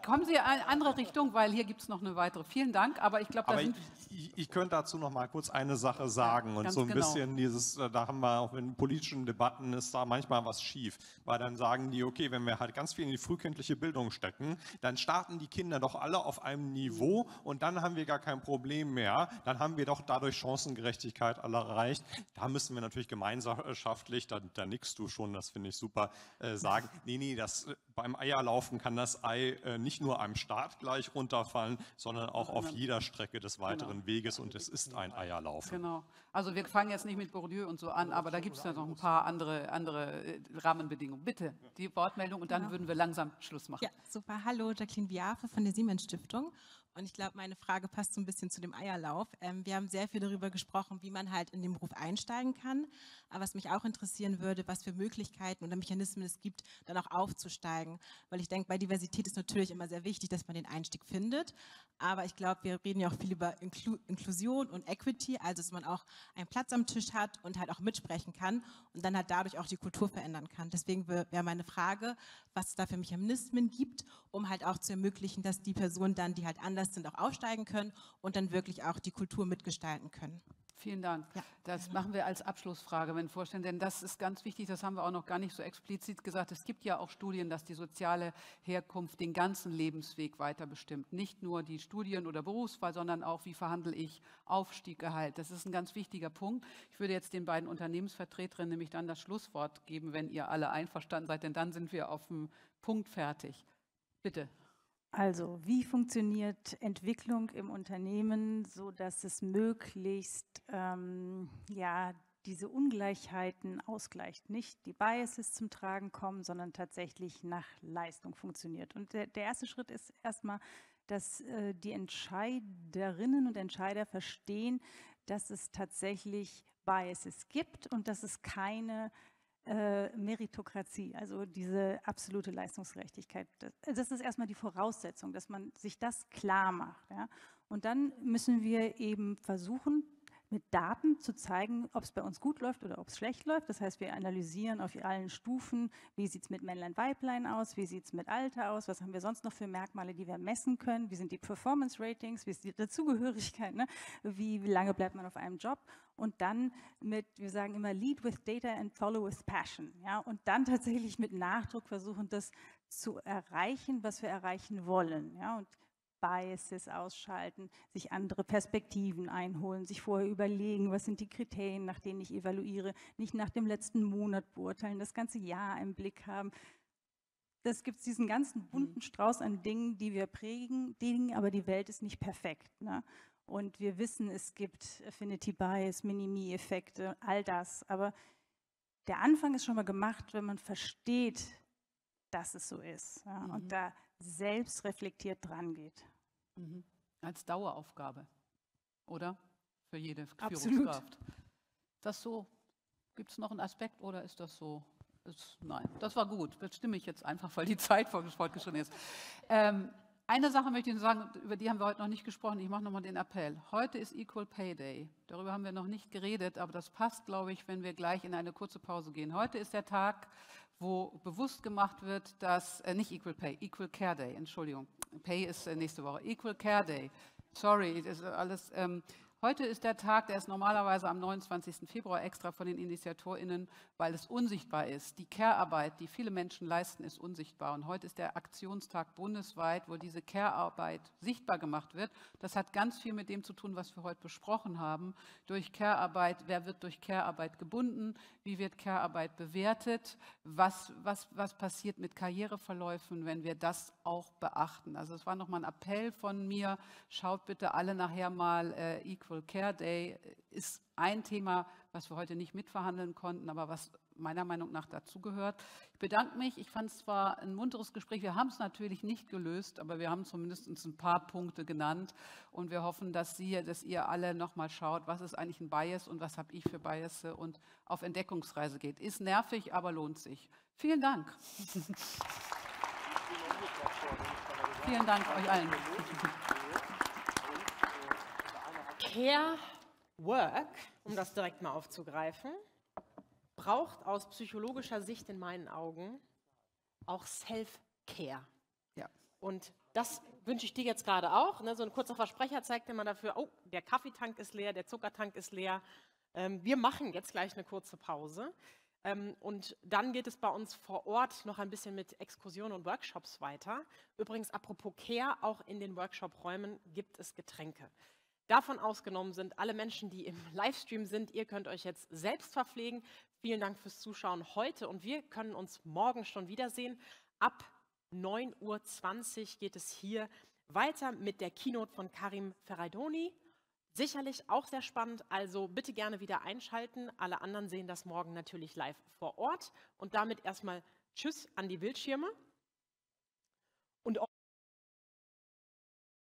Kommen Sie in eine andere Richtung, weil hier gibt es noch eine weitere. Vielen Dank, aber ich glaube, ich könnte dazu noch mal kurz eine Sache sagen und so ein bisschen dieses, da haben wir auch in politischen Debatten ist da manchmal was schief, weil dann sagen die, okay, wenn wir halt ganz viel in die frühkindliche Bildung stecken, dann starten die Kinder doch alle auf einem Niveau und dann haben wir gar kein Problem mehr, dann haben wir doch dadurch Chancengerechtigkeit alle erreicht. Da müssen wir natürlich gemeinschaftlich, da nickst du schon, das finde ich super, sagen, nee, dass beim Eierlaufen kann das Ei nicht nur am Start gleich runterfallen, sondern auch auf jeder Strecke des weiteren Weges und es ist ein Eierlaufen. Genau. Also wir fangen jetzt nicht mit Bourdieu und so an, aber da gibt es ja noch ein paar andere Rahmenbedingungen. Bitte, die Wortmeldung und dann würden wir langsam Schluss machen. Ja, super. Hallo, Jacqueline Biaffe von der Siemens Stiftung. Und ich glaube, meine Frage passt so ein bisschen zu dem Eierlauf. Wir haben sehr viel darüber gesprochen, wie man halt in den Beruf einsteigen kann. Aber was mich auch interessieren würde, was für Möglichkeiten oder Mechanismen es gibt, dann auch aufzusteigen. Weil ich denke, bei Diversität ist natürlich immer sehr wichtig, dass man den Einstieg findet. Aber ich glaube, wir reden ja auch viel über Inklusion und Equity, also dass man auch einen Platz am Tisch hat und halt auch mitsprechen kann und dann halt dadurch auch die Kultur verändern kann. Deswegen wäre meine Frage, was es da für Mechanismen gibt, um halt auch zu ermöglichen, dass die Personen dann, die halt anders sind, auch aufsteigen können und dann wirklich auch die Kultur mitgestalten können. Vielen Dank. Ja. Das machen wir als Abschlussfrage, wenn vorstellen, denn das ist ganz wichtig, das haben wir auch noch gar nicht so explizit gesagt. Es gibt ja auch Studien, dass die soziale Herkunft den ganzen Lebensweg weiter bestimmt. Nicht nur die Studien- oder Berufswahl, sondern auch, wie verhandle ich Aufstieg, Gehalt. Das ist ein ganz wichtiger Punkt. Ich würde jetzt den beiden Unternehmensvertreterinnen nämlich dann das Schlusswort geben, wenn ihr alle einverstanden seid, denn dann sind wir auf dem Punkt fertig. Bitte. Also, wie funktioniert Entwicklung im Unternehmen, so dass es möglichst diese Ungleichheiten ausgleicht, nicht die Biases zum Tragen kommen, sondern tatsächlich nach Leistung funktioniert. Und der erste Schritt ist erstmal, dass die Entscheiderinnen und Entscheider verstehen, dass es tatsächlich Biases gibt und dass es keine Meritokratie, also diese absolute Leistungsgerechtigkeit. Das ist erstmal die Voraussetzung, dass man sich das klar macht. Ja? Und dann müssen wir eben versuchen, mit Daten zu zeigen, ob es bei uns gut läuft oder ob es schlecht läuft. Das heißt, wir analysieren auf allen Stufen, wie sieht es mit Männlein, Weiblein aus, wie sieht es mit Alter aus, was haben wir sonst noch für Merkmale, die wir messen können, wie sind die Performance-Ratings, wie ist die Dazugehörigkeit, ne? Wie lange bleibt man auf einem Job und dann mit, wir sagen immer, lead with data and follow with passion. Ja? Und dann tatsächlich mit Nachdruck versuchen, das zu erreichen, was wir erreichen wollen. Ja? Und Biases ausschalten, sich andere Perspektiven einholen, sich vorher überlegen, was sind die Kriterien, nach denen ich evaluiere, nicht nach dem letzten Monat beurteilen, das ganze Jahr im Blick haben. Das gibt es diesen ganzen bunten Strauß an Dingen, die wir prägen, aber die Welt ist nicht perfekt. Ne? Und wir wissen, es gibt Affinity Bias, Minimi-Effekte, all das. Aber der Anfang ist schon mal gemacht, wenn man versteht, dass es so ist, ja? Und da selbst reflektiert dran geht. Als Daueraufgabe, oder? Für jede Führungskraft. Das so, gibt es noch einen Aspekt oder ist das so? Nein, das war gut. Das stimme ich jetzt einfach, weil die Zeit fortgeschritten ist. Eine Sache möchte ich sagen, über die haben wir heute noch nicht gesprochen. Ich mache nochmal den Appell. Heute ist Equal Pay Day. Darüber haben wir noch nicht geredet, aber das passt, glaube ich, wenn wir gleich in eine kurze Pause gehen. Heute ist der Tag, wo bewusst gemacht wird, dass, nicht Equal Pay, Equal Care Day, Entschuldigung, Pay ist nächste Woche, Equal Care Day, sorry, das ist alles, heute ist der Tag, der ist normalerweise am 29. Februar extra von den InitiatorInnen, weil es unsichtbar ist. Die Care-Arbeit, die viele Menschen leisten, ist unsichtbar und heute ist der Aktionstag bundesweit, wo diese Care-Arbeit sichtbar gemacht wird. Das hat ganz viel mit dem zu tun, was wir heute besprochen haben. Durch Care-Arbeit, wer wird durch Care-Arbeit gebunden, wie wird Care-Arbeit bewertet, was passiert mit Karriereverläufen, wenn wir das auch beachten. Also es war nochmal ein Appell von mir, schaut bitte alle nachher mal Equal Care Day ist ein Thema, was wir heute nicht mitverhandeln konnten, aber was meiner Meinung nach dazugehört. Ich bedanke mich. Ich fand es zwar ein munteres Gespräch, wir haben es natürlich nicht gelöst, aber wir haben zumindest ein paar Punkte genannt und wir hoffen, dass ihr alle nochmal schaut, was ist eigentlich ein Bias und was habe ich für Bias und auf Entdeckungsreise geht. Ist nervig, aber lohnt sich. Vielen Dank. Vielen Dank euch allen. Care Work, um das direkt mal aufzugreifen, braucht aus psychologischer Sicht in meinen Augen auch Self-Care. Ja. Und das wünsche ich dir jetzt gerade auch. Ne? So ein kurzer Versprecher zeigt immer dafür, oh, der Kaffeetank ist leer, der Zuckertank ist leer. Wir machen jetzt gleich eine kurze Pause. Und dann geht es bei uns vor Ort noch ein bisschen mit Exkursionen und Workshops weiter. Übrigens, apropos Care, auch in den Workshop-Räumen gibt es Getränke. Davon ausgenommen sind alle Menschen, die im Livestream sind. Ihr könnt euch jetzt selbst verpflegen. Vielen Dank fürs Zuschauen heute und wir können uns morgen schon wiedersehen. Ab 9:20 Uhr geht es hier weiter mit der Keynote von Karim Ferraidoni. Sicherlich auch sehr spannend, also bitte gerne wieder einschalten. Alle anderen sehen das morgen natürlich live vor Ort. Und damit erstmal Tschüss an die Bildschirme.